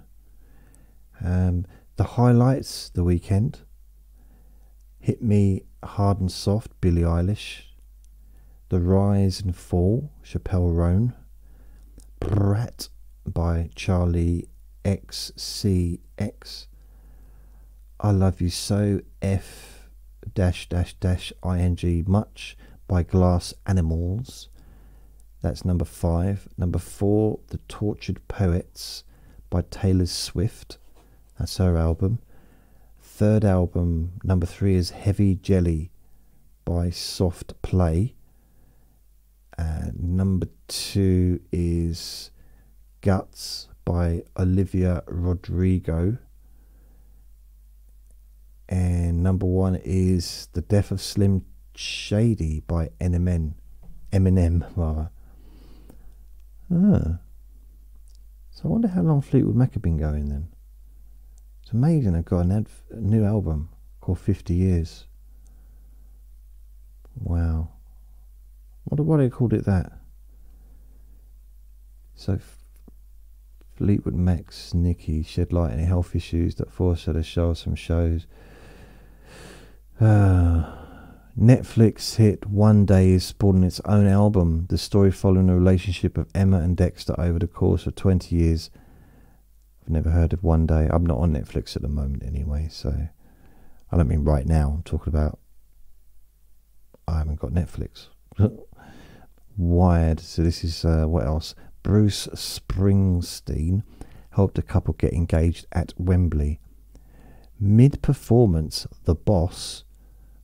The Highlights, The Weeknd. Hit Me Hard and Soft, Billie Eilish. The Rise and Fall, Chappell Roan. Brat by Charlie XCX. I Love You So F-ing Much by Glass Animals. That's number 5. Number 4, The Tortured Poets by Taylor Swift. That's her album. Third album, number 3 is Heavy Jelly by Soft Play. Number 2 is Guts by Olivia Rodrigo. And number 1 is The Death of Slim Shady by Eminem. Ah. So I wonder how long Fleetwood Mac have been going then. It's amazing I've got a new album called 50 Years. Wow. I wonder why they called it that. So Fleetwood Mac's Nicky shed light on health issues that forced her to show some shows. Netflix hit One Day is sporting its own album, the story following the relationship of Emma and Dexter over the course of 20 years. Never heard of One Day. I'm not on Netflix at the moment anyway, so I don't mean right now, I'm talking about I haven't got Netflix. Wired. So this is what else? Bruce Springsteen helped a couple get engaged at Wembley. Mid-performance, the boss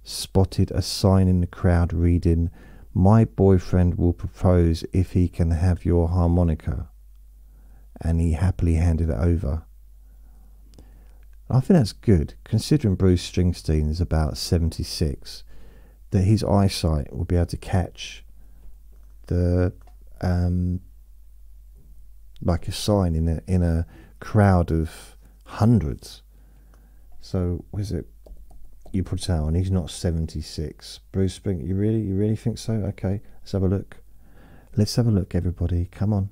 spotted a sign in the crowd reading, "My boyfriend will propose if he can have your harmonica," and he happily handed it over. I think that's good, considering Bruce Springsteen is about 76, that his eyesight will be able to catch the like a sign in a crowd of hundreds. So was it you put out, and he's not 76. Bruce Springsteen, you really think so? Okay, let's have a look. Let's have a look, everybody. Come on.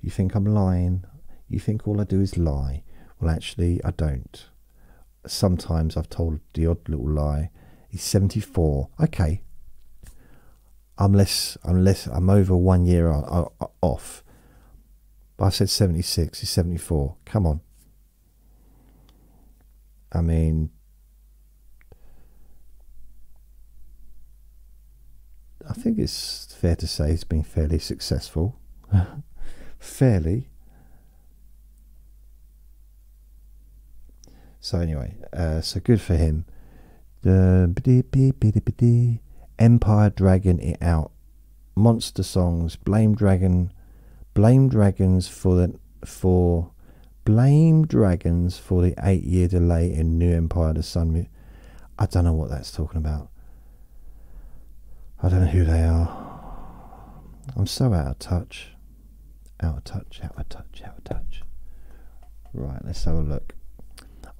You think I'm lying? You think all I do is lie? Well, actually, I don't. Sometimes I've told the odd little lie. He's 74. Okay. Unless I'm over 1 year off. But I said 76. He's 74. Come on. I mean, I think it's fair to say he's been fairly successful. Fairly. So anyway, so good for him. The Empire Dragon It Out, Monster Songs, Blame Dragons for the 8-year delay in New Empire the Sun. I don't know what that's talking about. I don't know who they are. I'm so out of touch. Out of touch, out of touch, out of touch. Right, let's have a look.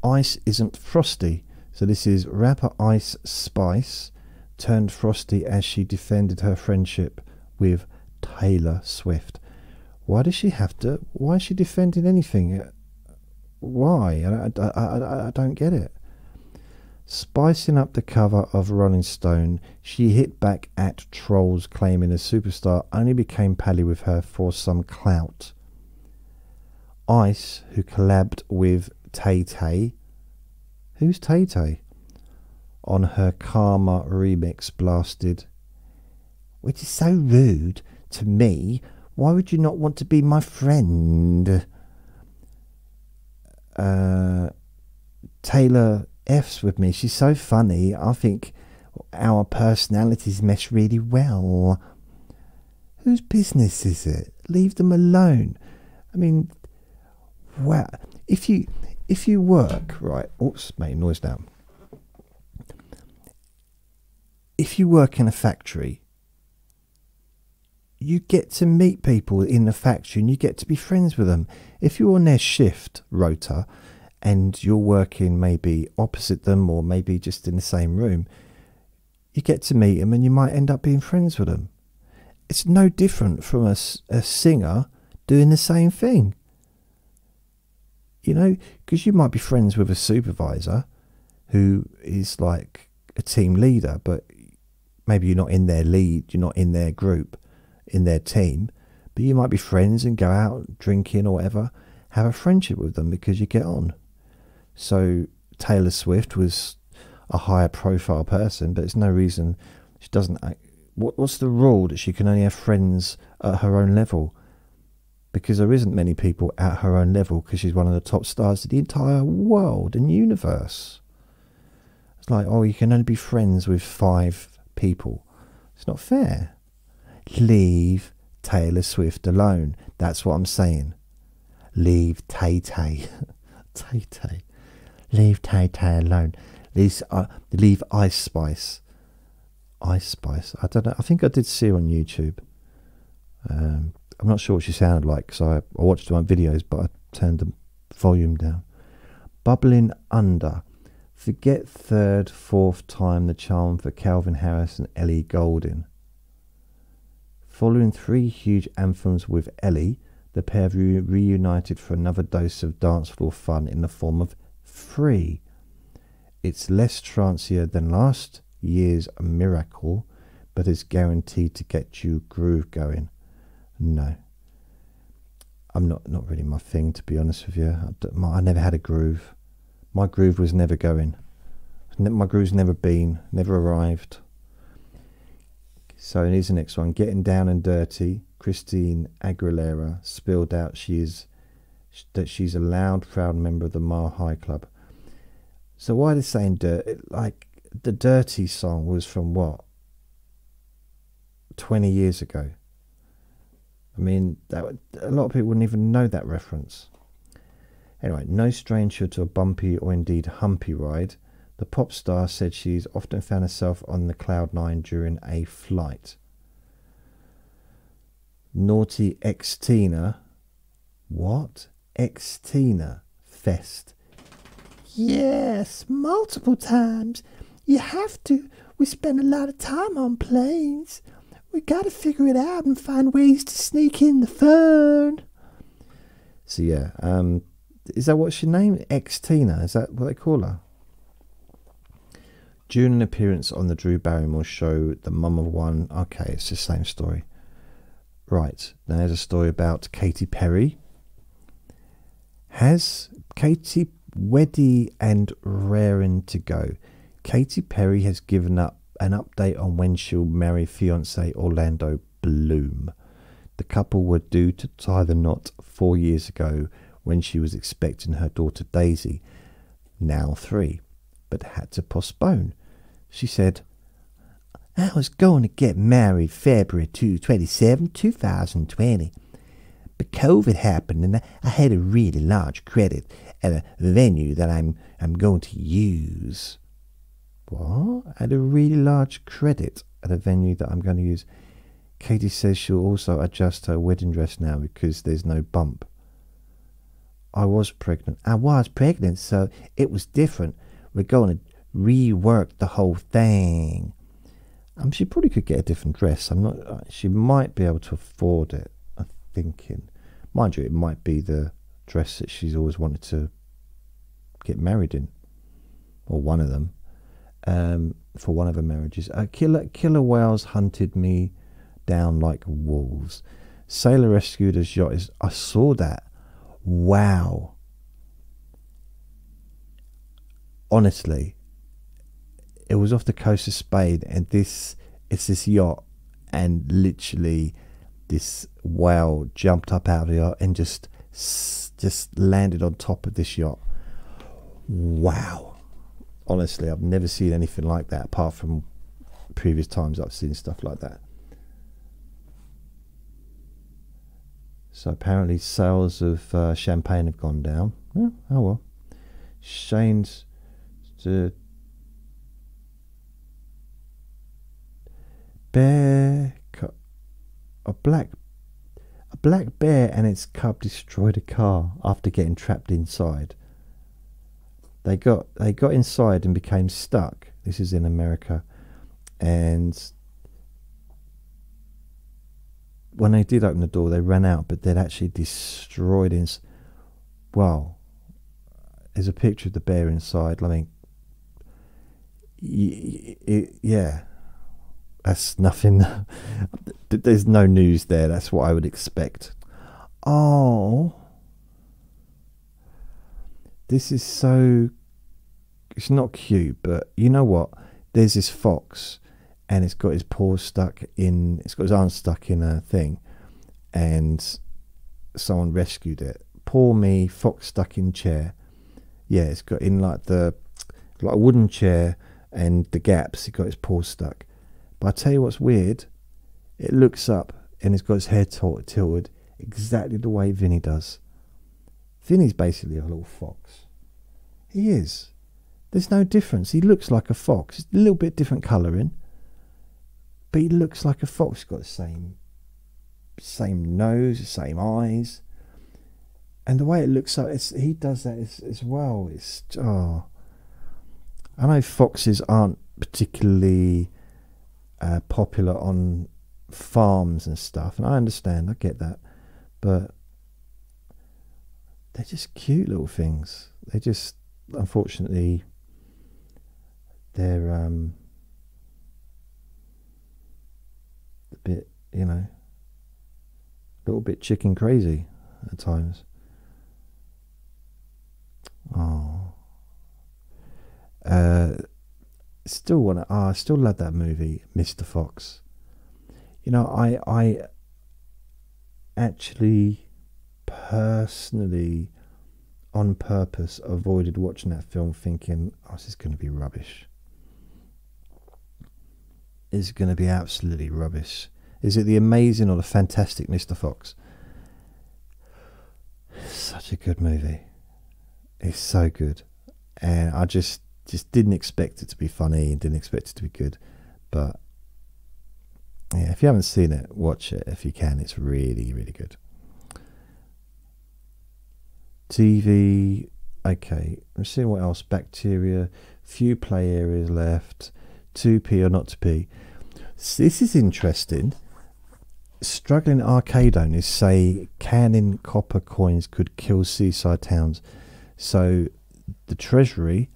Ice isn't frosty, so this is rapper Ice Spice turned frosty as she defended her friendship with Taylor Swift. Why does she have to? Why is she defending anything? Why? I don't get it. Spicing up the cover of Rolling Stone, she hit back at trolls claiming the superstar only became pally with her for some clout. Ice, who collabed with Tay-Tay, who's Tay-Tay, on her Karma remix, blasted, which is so rude to me. Why would you not want to be my friend? Taylor F's with me. She's so funny. I think our personalities mesh really well. Whose business is it? Leave them alone. I mean, wow. If you work, right, oops, made noise down. If you work in a factory, you get to meet people in the factory and you get to be friends with them. If you're on their shift rota and you're working maybe opposite them or maybe just in the same room, you get to meet them and you might end up being friends with them. It's no different from a singer doing the same thing. You know, because you might be friends with a supervisor who is like a team leader, but maybe you're not in their lead, you're not in their group, in their team, but you might be friends and go out drinking or whatever, have a friendship with them because you get on. So Taylor Swift was a higher profile person, but it's no reason she doesn't act. What's the rule that she can only have friends at her own level? Because there isn't many people at her own level, because she's one of the top stars of the entire world and universe. It's like, oh, you can only be friends with 5 people. It's not fair. Leave Taylor Swift alone. That's what I'm saying. Leave Tay-Tay. Tay-Tay. Leave Tay-Tay alone. Leave Ice Spice. Ice Spice. I don't know. I think I did see her on YouTube. I'm not sure what she sounded like, so I watched her on videos, but I turned the volume down. Bubbling Under. Forget third, fourth time the charm for Calvin Harris and Ellie Goulding. Following 3 huge anthems with Ellie, the pair reunited for another dose of dance floor fun in the form of Free. It's less trancier than last year's Miracle, but is guaranteed to get you groove going. No, I'm not really my thing, to be honest with you. I never had a groove. My groove was never going. My groove's never arrived. So here's the next one. Getting Down and Dirty. Christine Aguilera spilled out that she's a loud, proud member of the Mile High Club. So why are they saying dirty? Like, the Dirty song was from what? 20 years ago. I mean, a lot of people wouldn't even know that reference. Anyway, no stranger to a bumpy or indeed humpy ride, the pop star said she's often found herself on the cloud 9 during a flight. Naughty Ex-Tina. What? Ex-Tina Fest. Yes, multiple times. You have to. We spend a lot of time on planes. We gotta figure it out and find ways to sneak in the fun. So yeah, is that what's your name? Ex-Tina, is that what they call her? During an appearance on the Drew Barrymore show, the mum of one. Okay, it's the same story. Right, now there's a story about Katy Perry. Has Katy ready and raring to go? Katy Perry has given up an update on when she'll marry fiance Orlando Bloom. The couple were due to tie the knot 4 years ago when she was expecting her daughter Daisy. now 3, but had to postpone. She said, "I was going to get married February 27, 2020, but COVID happened and I had a really large credit at a venue that I'm going to use." What? I had a really large credit at a venue that I'm going to use. Katie says she'll also adjust her wedding dress now because there's no bump. "I was pregnant. I was pregnant, so it was different. We're going to rework the whole thing." She probably could get a different dress. She might be able to afford it, I'm thinking. Mind you, it might be the dress that she's always wanted to get married in, or one of them, for one of her marriages. Killer whales hunted me down like wolves. Sailor rescued his yacht. I saw that. Wow. Honestly, it was off the coast of Spain, and it's this yacht, and literally this whale jumped up out of the yacht and just landed on top of this yacht. Wow. Honestly, I've never seen anything like that apart from previous times I've seen stuff like that. So apparently sales of champagne have gone down. Yeah, oh well. Shane's to bear, a black bear and its cub destroyed a car after getting trapped inside. They got inside and became stuck. This is in America, and when they did open the door, they ran out, but they'd actually destroyed it. Wow. There's a picture of the bear inside. I mean, yeah, that's nothing. There's no news there. That's what I would expect. Oh, this is so, it's not cute, but you know what? There's this fox, and it's got his paws stuck in, it's got his arms stuck in a thing, and someone rescued it. Poor me, fox stuck in chair. Yeah, it's got in like the, like a wooden chair, and the gaps, it got his paws stuck. But I tell you what's weird, it looks up and it's got his head tilted exactly the way Vinny does. Vinny's basically a little fox. He is. There's no difference. He looks like a fox. It's a little bit different colouring, but he looks like a fox. He's got the same nose, the same eyes, and the way it looks up, he does that as well. It's, oh, I know foxes aren't particularly popular on farms and stuff, and I understand, I get that, but they're just cute little things. They just, unfortunately, they're bit, you know, a little bit chicken crazy at times. Oh, I still love that movie, Mr. Fox. You know, I actually personally on purpose avoided watching that film, thinking, oh, this is going to be rubbish. It's going to be absolutely rubbish. Is it The Amazing or The Fantastic Mr. Fox? Such a good movie. It's so good. And I just didn't expect it to be funny and didn't expect it to be good. But yeah, if you haven't seen it, watch it if you can. It's really, really good. TV. Okay. I'm seeing what else. Bacteria. Few play areas left. To pee or not to pee. This is interesting. Struggling arcade owners say canning copper coins could kill seaside towns. So the Treasury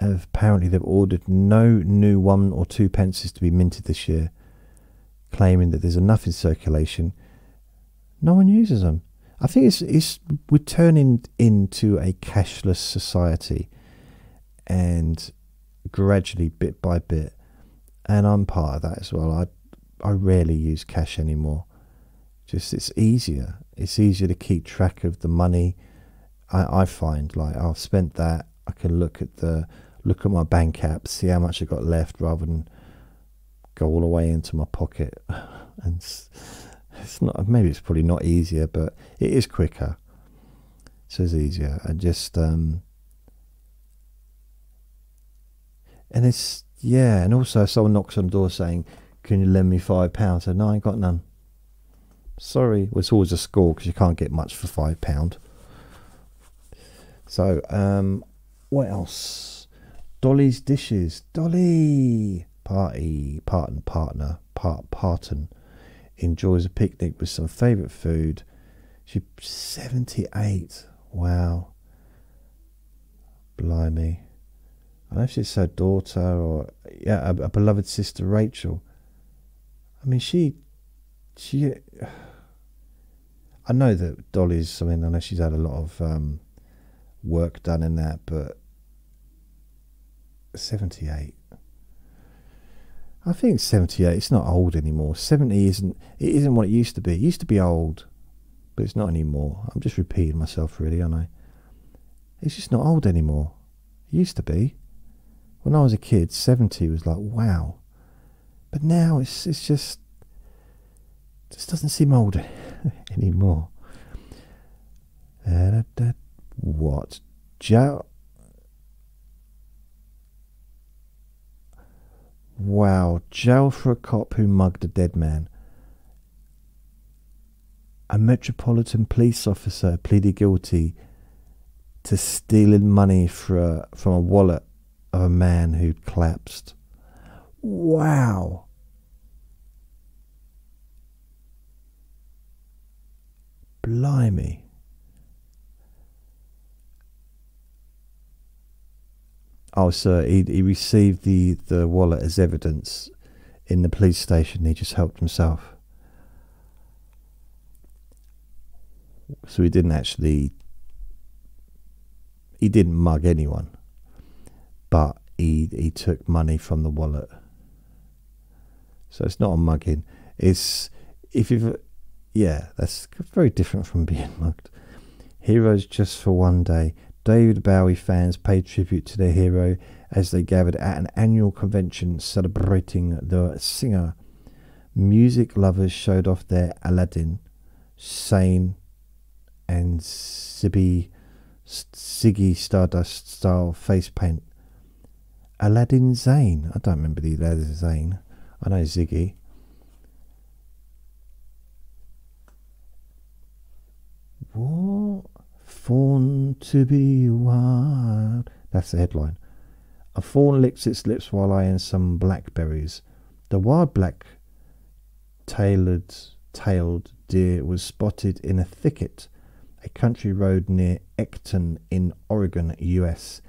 have apparently, they've ordered no new 1 or 2 pences to be minted this year, claiming that there's enough in circulation. No one uses them. I think it's we're turning into a cashless society, and gradually, bit by bit, and I'm part of that as well. I rarely use cash anymore. Just it's easier. It's easier to keep track of the money. I find, like, I've spent that. I I can look at my bank app, see how much I got left, rather than go all the way into my pocket. And it's not, maybe it's probably not easier, but it is quicker. So it's easier. I just and it's, yeah. And also, if someone knocks on the door saying, "Can you lend me £5?" I said, "No, I ain't got none. Sorry." Well, it's always a score because you can't get much for £5. So, what else? Dolly's Dishes. Dolly Party, Parton enjoys a picnic with some favourite food. She's 78. Wow. Blimey. I don't know if it's her daughter or, yeah, a beloved sister, Rachel. I mean, she, I know that Dolly's, I mean, I know she's had a lot of, work done in that, but 78, I think 78, it's not old anymore. 70 isn't, it isn't what it used to be. It used to be old, but it's not anymore. I'm just repeating myself, really, aren't I? It's just not old anymore. It used to be when I was a kid, 70 was like, wow. But now it's just, it just doesn't seem old anymore. What? Joe? Wow. Jail for a cop who mugged a dead man. A Metropolitan Police officer pleaded guilty to stealing money from a wallet of a man who'd collapsed. Wow. Blimey. Oh, sir, he received the wallet as evidence in the police station. He just helped himself. So he didn't actually... He didn't mug anyone. But he took money from the wallet. So it's not a mugging. It's... if you've... yeah, that's very different from being mugged. Heroes just for one day. David Bowie fans paid tribute to their hero as they gathered at an annual convention celebrating the singer. Music lovers showed off their Aladdin, Sane, and Ziggy Stardust style face paint. Aladdin Zane. I don't remember the Aladdin Zane. I know Ziggy. What? Fawn to be wild. That's the headline. A fawn licks its lips while eyeing some blackberries. The wild black-tailed deer was spotted in a thicket, a country road near Ecton in Oregon, US.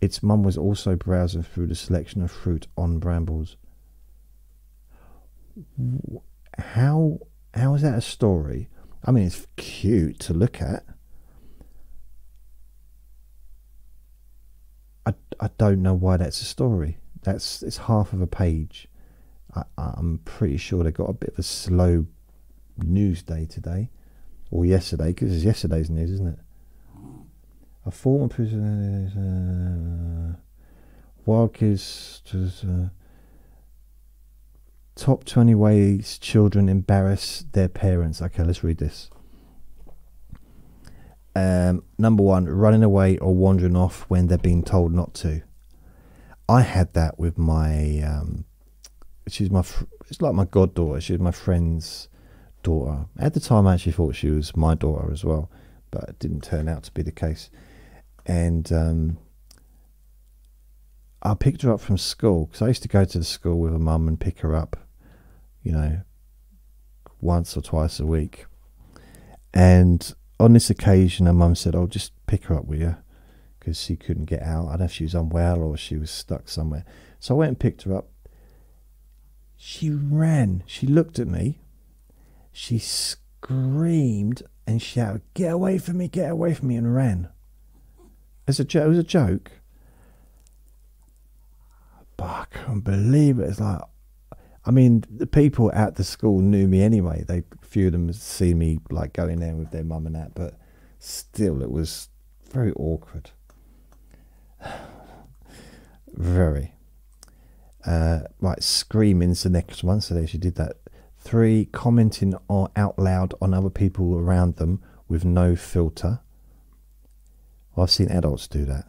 Its mum was also browsing through the selection of fruit on brambles. How is that a story? I mean, it's cute to look at. I don't know why that's a story. It's half of a page. I'm pretty sure they got a bit of a slow news day today, or yesterday, because it's yesterday's news, isn't it? A former prisoner, top 20 ways children embarrass their parents. Okay, let's read this. Number 1, running away or wandering off when they're being told not to. I had that with my, it's like my goddaughter. She's my friend's daughter. At the time, I actually thought she was my daughter as well, but it didn't turn out to be the case. And I picked her up from school, because I used to go to the school with her mum and pick her up, you know, once or twice a week. And on this occasion, her mum said, "I'll just pick her up with you," because she couldn't get out. I don't know if she was unwell or she was stuck somewhere. So I went and picked her up. She ran. She looked at me. She screamed and shouted, "Get away from me, get away from me," and ran. It was a joke. But I couldn't believe it. It's like, I mean, the people at the school knew me anyway. They, few of them had seen me like going there with their mum and that, but still, it was very awkward. Very. Right, screaming's the next one. So there she did that. 3, commenting or out loud on other people around them with no filter. Well, I've seen adults do that.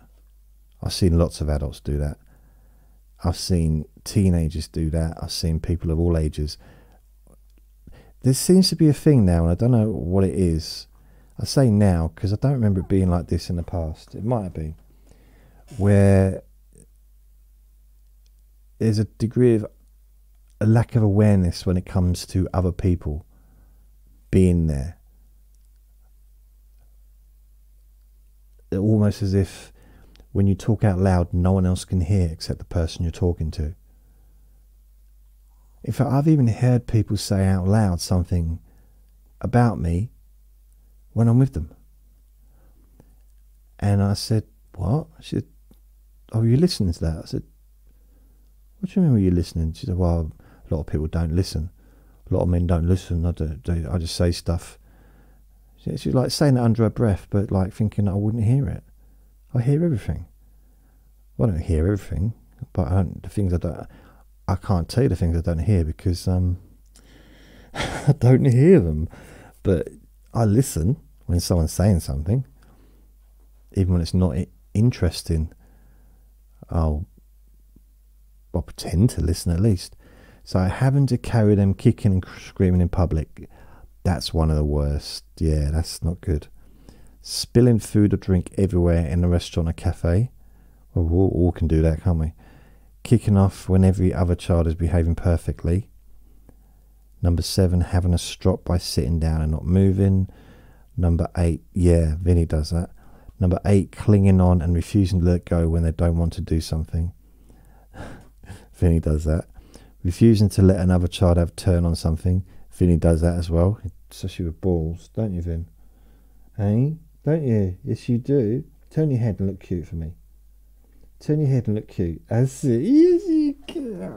I've seen lots of adults do that. I've seen teenagers do that. I've seen people of all ages. There seems to be a thing now, and I don't know what it is. I say now because I don't remember it being like this in the past. It might have been. Where there's a degree of a lack of awareness when it comes to other people being there. Almost as if when you talk out loud, no one else can hear except the person you're talking to. In fact, I've even heard people say out loud something about me when I'm with them. And I said, what? She said, oh, were you listening to that? I said, what do you mean were you listening? She said, well, a lot of people don't listen. A lot of men don't listen. I just say stuff. She's like saying it under her breath, but like thinking I wouldn't hear it. I hear everything. Well, I don't hear everything, but I can't tell you the things I don't hear because I don't hear them. But I listen when someone's saying something, even when it's not interesting. I'll pretend to listen at least. So having to carry them kicking and screaming in public, that's one of the worst. Yeah, that's not good. Spilling food or drink everywhere in a restaurant or cafe. Well, we all can do that, can't we? Kicking off when every other child is behaving perfectly. Number 7, having a strop by sitting down and not moving. Number 8, yeah, Vinny does that. Number 8, clinging on and refusing to let go when they don't want to do something. Vinny does that. Refusing to let another child have a turn on something. Vinny does that as well, especially with balls, don't you, Vin? Hey, don't you? Yes, you do. Turn your head and look cute for me. Turn your head and look cute. That's it. Yes, you can.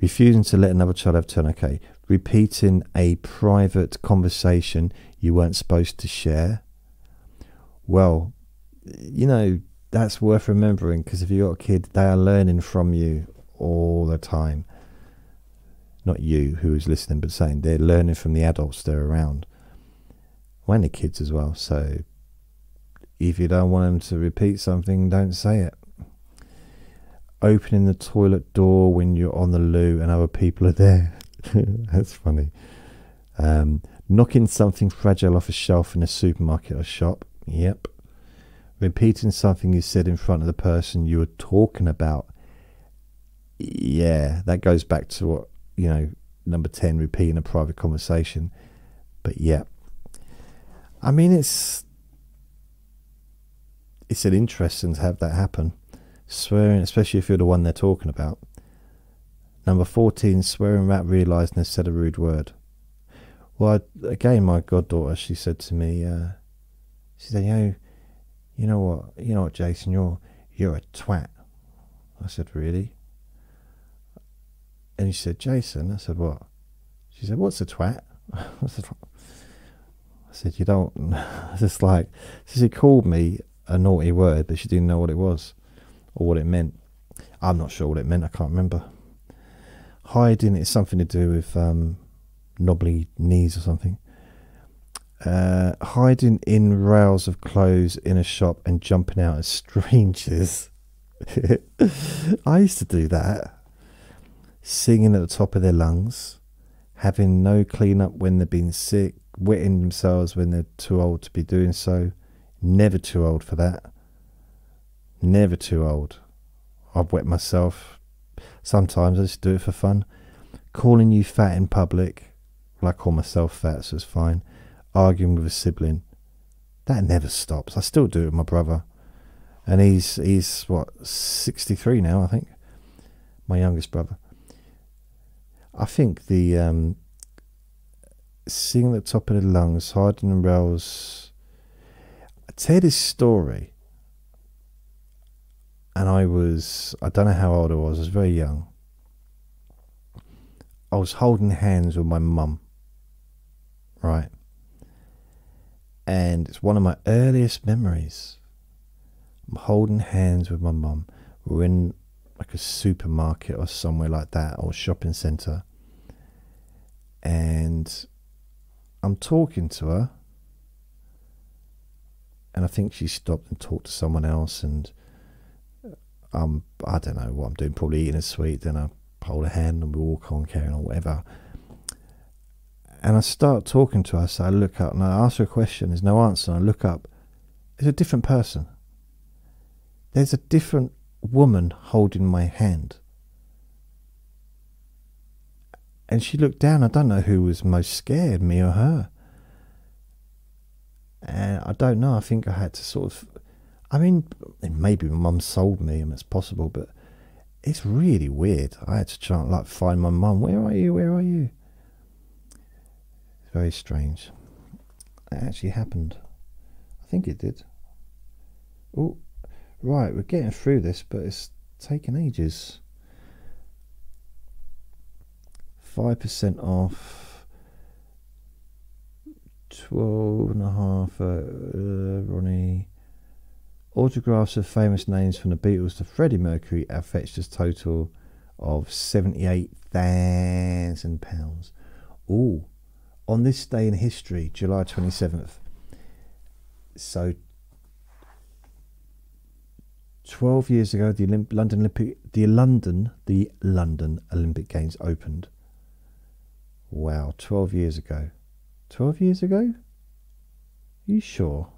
Refusing to let another child have a turn. Okay. Repeating a private conversation you weren't supposed to share. Well, you know, that's worth remembering because if you've got a kid, they are learning from you all the time. Not you who is listening, but saying they're learning from the adults they're around. And the kids as well. So if you don't want them to repeat something, don't say it. Opening the toilet door when you're on the loo and other people are there. That's funny. Knocking something fragile off a shelf in a supermarket or shop. Yep. Repeating something you said in front of the person you were talking about. Yeah, that goes back to what, you know, number 10, repeating a private conversation. But yeah. I mean, it's an interesting to have that happen. Swearing, especially if you're the one they're talking about. Number 14, swearing without realising they said a rude word. Well, again, my goddaughter, she said to me, she said, you know what, Jason, you're a twat. I said, really? And she said, Jason. I said, what? She said, what's a twat? I said, what? I said, you don't. It's just like, she called me a naughty word, but she didn't know what it was or what it meant. I'm not sure what it meant. I can't remember. Hiding is something to do with knobbly knees or something. Hiding in rails of clothes in a shop and jumping out at strangers. I used to do that. Singing at the top of their lungs. Having no clean-up when they've been sick. Wetting themselves when they're too old to be doing so. Never too old for that. Never too old. I've wet myself. Sometimes I just do it for fun. Calling you fat in public. Well, I call myself fat, so it's fine. Arguing with a sibling. That never stops. I still do it with my brother. And he's what, 63 now, I think. My youngest brother. I think the... singing at the top of the lungs, hiding in rails. I tell this story, and I don't know how old I was very young. I was holding hands with my mum, right? And it's one of my earliest memories. I'm holding hands with my mum. We're in like a supermarket or somewhere like that, or shopping centre. And I'm talking to her. And I think she stopped and talked to someone else. And I don't know what I'm doing, probably eating a sweet. Then I hold her hand and we walk on carrying on, whatever. And I start talking to her, so I look up and I ask her a question. There's no answer. And I look up. There's a different person. There's a different woman holding my hand. And she looked down. I don't know who was most scared, me or her. And I don't know. I think I had to sort of... I mean, maybe my mum sold me, and it's possible, but it's really weird. I had to try and like find my mum. Where are you? Where are you? It's very strange. It actually happened. I think it did. Oh, right. We're getting through this, but it's taken ages. 5% off. 12.5. Ronnie. Autographs of famous names from the Beatles to Freddie Mercury have fetched a total of £78,000. Ooh, on this day in history, July 27th. So, 12 years ago, the London Olympic Games opened. Wow, 12 years ago. 12 years ago? Are you sure?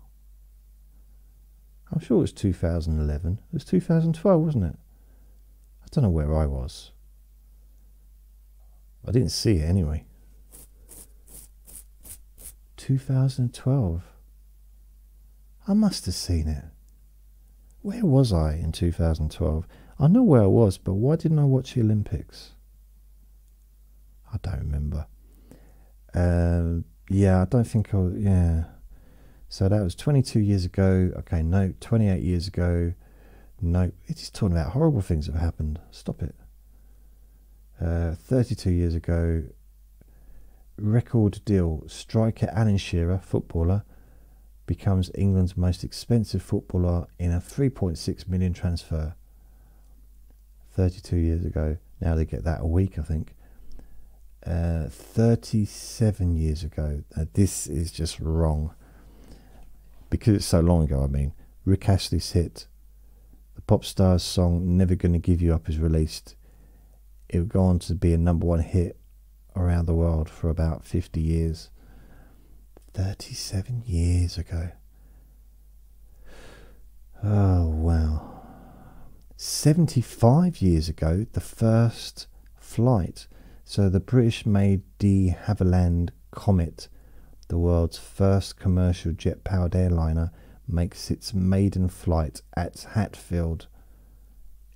I'm sure it was 2011. It was 2012, wasn't it? I don't know where I was. I didn't see it anyway. 2012. I must have seen it. Where was I in 2012? I know where I was, but why didn't I watch the Olympics? I don't remember. Yeah, I don't think I... Yeah... So that was 22 years ago. Okay, no. 28 years ago. No. It's just talking about horrible things that have happened. Stop it. 32 years ago. Record deal. Striker Alan Shearer, footballer, becomes England's most expensive footballer in a £3.6 million transfer. 32 years ago. Now they get that a week, I think. 37 years ago. This is just wrong. Because it's so long ago, I mean. Rick Astley's hit. The pop star's song Never Gonna Give You Up is released. It would go on to be a #1 hit around the world for about 50 years. 37 years ago. Oh, wow. 75 years ago, the first flight. So the British-made de Havilland Comet, the world's first commercial jet-powered airliner, makes its maiden flight at Hatfield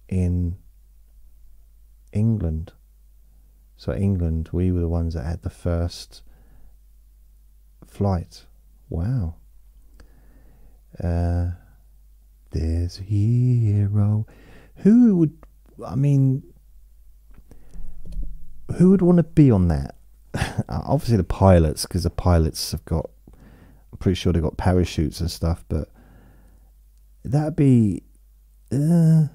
in England. So England, we were the ones that had the first flight. Wow. There's a hero. Who would, I mean, who would want to be on that? Obviously the pilots, because the pilots have got, I'm pretty sure they've got parachutes and stuff, but that'd be I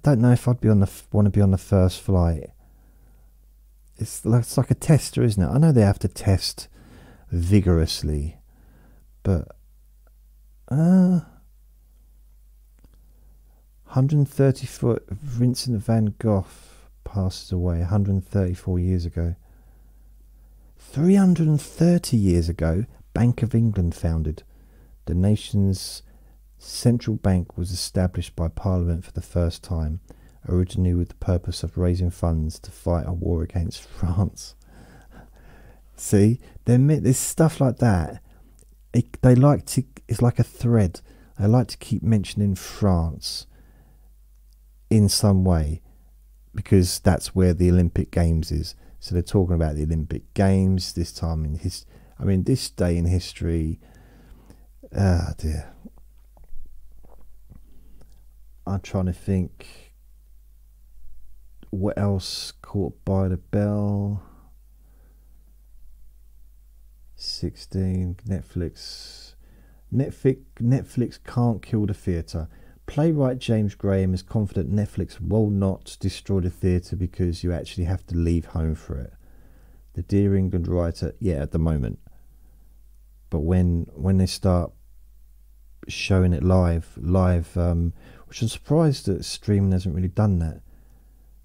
don't know if I'd be on the want to be on the first flight. It's like a tester, isn't it? I know they have to test vigorously, but 130-foot Vincent van Gogh passes away 134 years ago. 330 years ago, Bank of England founded. The nation's central bank was established by Parliament for the first time, originally with the purpose of raising funds to fight a war against France. See, there's stuff like that. They like to, it's like a thread. They like to keep mentioning France in some way because that's where the Olympic Games is. So they're talking about the Olympic Games this time in his. I mean, this day in history. Ah, dear. I'm trying to think. What else caught by the bell? 16 Netflix. Netflix can't kill the theatre. Playwright James Graham is confident Netflix will not destroy the theatre because you actually have to leave home for it. The Dear England writer, yeah, at the moment. But when they start showing it live, which I'm surprised that streaming hasn't really done that.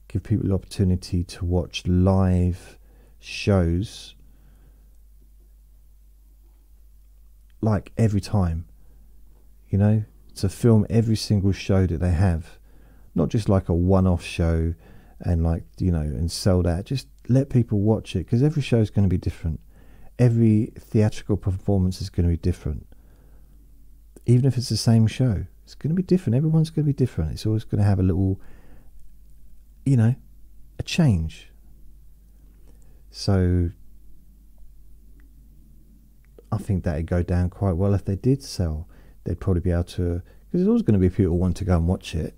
Give people the opportunity to watch live shows like every time, you know, to film every single show that they have, not just like a one-off show and like, you know, and sell that. Just let people watch it, because every show is going to be different. Every theatrical performance is going to be different. Even if it's the same show, it's going to be different. Everyone's going to be different. It's always going to have a little, you know, a change. So I think that'd go down quite well if they did sell. They'd probably be able to, because there's always going to be people who want to go and watch it.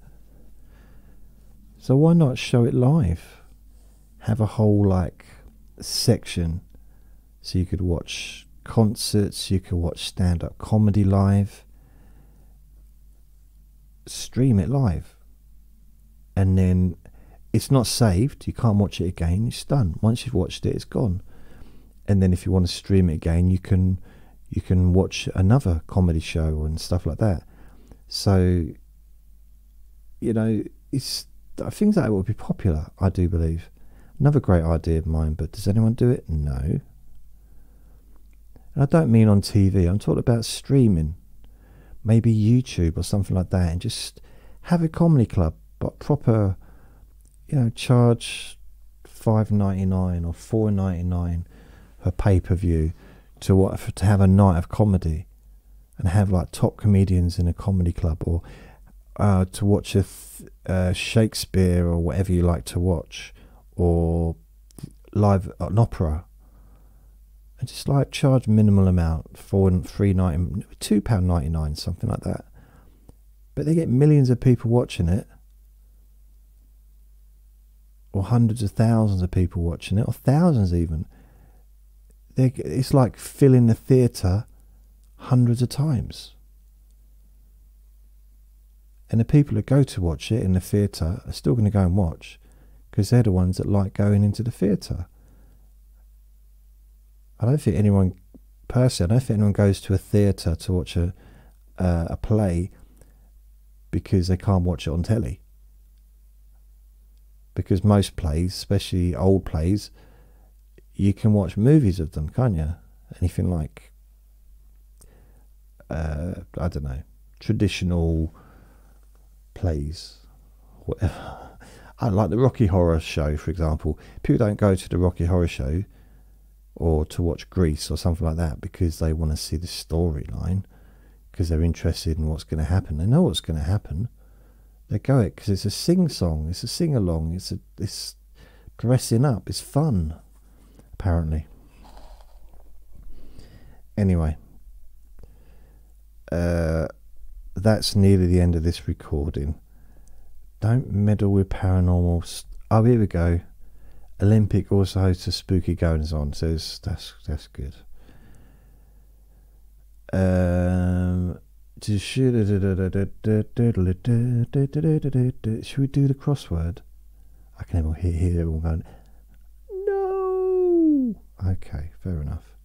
So why not show it live? Have a whole like section so you could watch concerts, you could watch stand-up comedy live. Stream it live, and then it's not saved. You can't watch it again. It's done. Once you've watched it, it's gone. And then if you want to stream it again, you can watch another comedy show and stuff like that. So, you know, it's things like that will be popular, I do believe. Another great idea of mine, but does anyone do it? No. And I don't mean on TV. I'm talking about streaming. Maybe YouTube or something like that, and just have a comedy club, but proper, you know, charge $5.99 or $4.99 per pay-per-view to have a night of comedy, and have like top comedians in a comedy club, or to watch a Shakespeare or whatever you like to watch, or live an opera. And just like charge minimal amount, £3.99, £2.99, something like that. But they get millions of people watching it, or hundreds of thousands of people watching it, or thousands even. It's like filling the theatre hundreds of times. And the people who go to watch it in the theatre are still going to go and watch, because they're the ones that like going into the theatre. I don't think anyone goes to a theatre to watch a play because they can't watch it on telly. Because most plays, especially old plays, you can watch movies of them, can't you? Anything like, I don't know, traditional plays, whatever. I like the Rocky Horror Show, for example. People don't go to the Rocky Horror Show or to watch Grease or something like that because they want to see the storyline, because they're interested in what's going to happen. They know what's going to happen. They go it because it's a sing-song, it's a sing-along, it's dressing up, it's fun, apparently. Anyway, that's nearly the end of this recording. Don't meddle with paranormal. Oh, here we go. Olympic also hosts a spooky goings on, so that's good. Should we do the crossword? I can even hear everyone going, no! Okay, fair enough.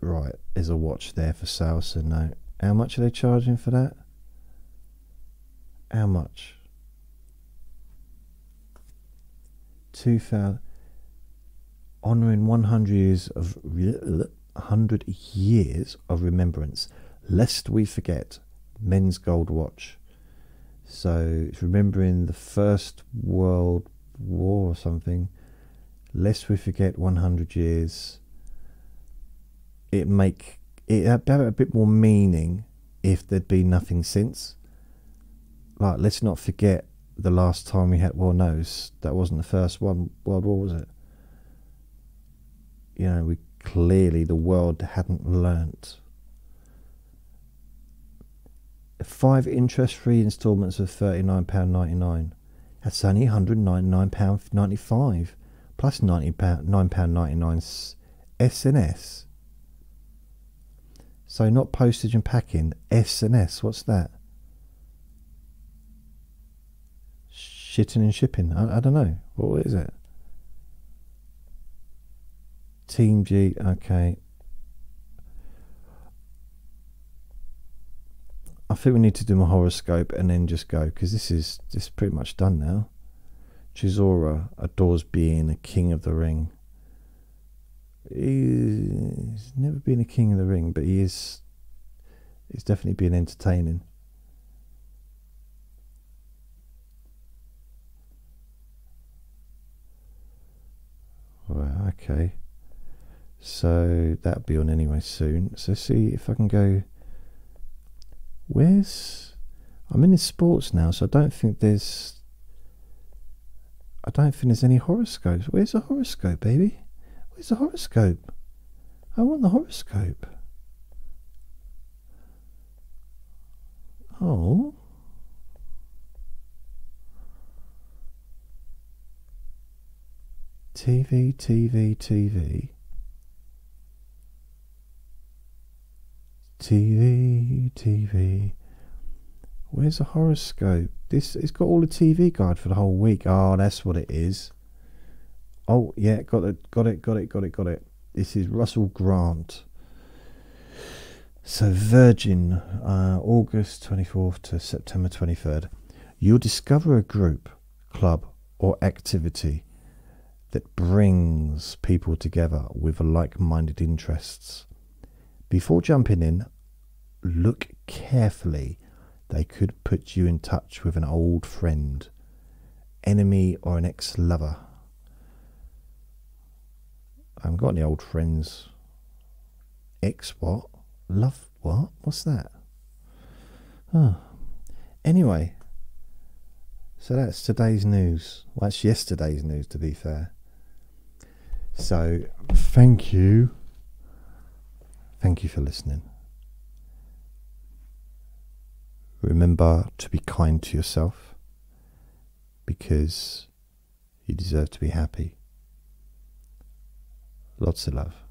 Right, there's a watch there for sale, so no. How much are they charging for that? How much? 2000, honouring 100 years of remembrance, lest we forget, men's gold watch. So it's remembering the First World War or something, lest we forget 100 years. It'd make it have a bit more meaning if there'd be nothing since. Like, let's not forget the last time we had, well, no, that wasn't the first one, World War, was it? You know, we clearly, the world hadn't learnt. 5 interest-free instalments of £39.99. That's only £199.95 plus £9.99 SNS So not postage and packing. S&S. What's that? Shitting and shipping. I don't know. What is it? Team G. Okay. I think we need to do my horoscope and then just go, because this is pretty much done now. Chisora adores being a king of the ring. He's never been a king of the ring, but he is. He's definitely been entertaining. Right, okay. So that'll be on anyway soon. So see if I can go. Where's? I'm in the sports now, so I don't think there's. I don't think there's any horoscopes. Where's the horoscope, baby? Where's the horoscope? I want the horoscope. Oh. TV, TV, TV. TV, TV. Where's the horoscope? This, it's got all the TV guide for the whole week. Oh, that's what it is. Oh, yeah, got it, got it, got it, got it, got it. This is Russell Grant. So Virgin, August 24th to September 23rd. You'll discover a group, club, or activity that brings people together with like-minded interests. Before jumping in, look carefully. They could put you in touch with an old friend, enemy, or an ex-lover. I haven't got any old friends. Ex what? Love what? What's that? Huh. Anyway, so that's today's news. Well, that's yesterday's news, to be fair. So, thank you. Thank you for listening. Remember to be kind to yourself, because you deserve to be happy. Lots of love.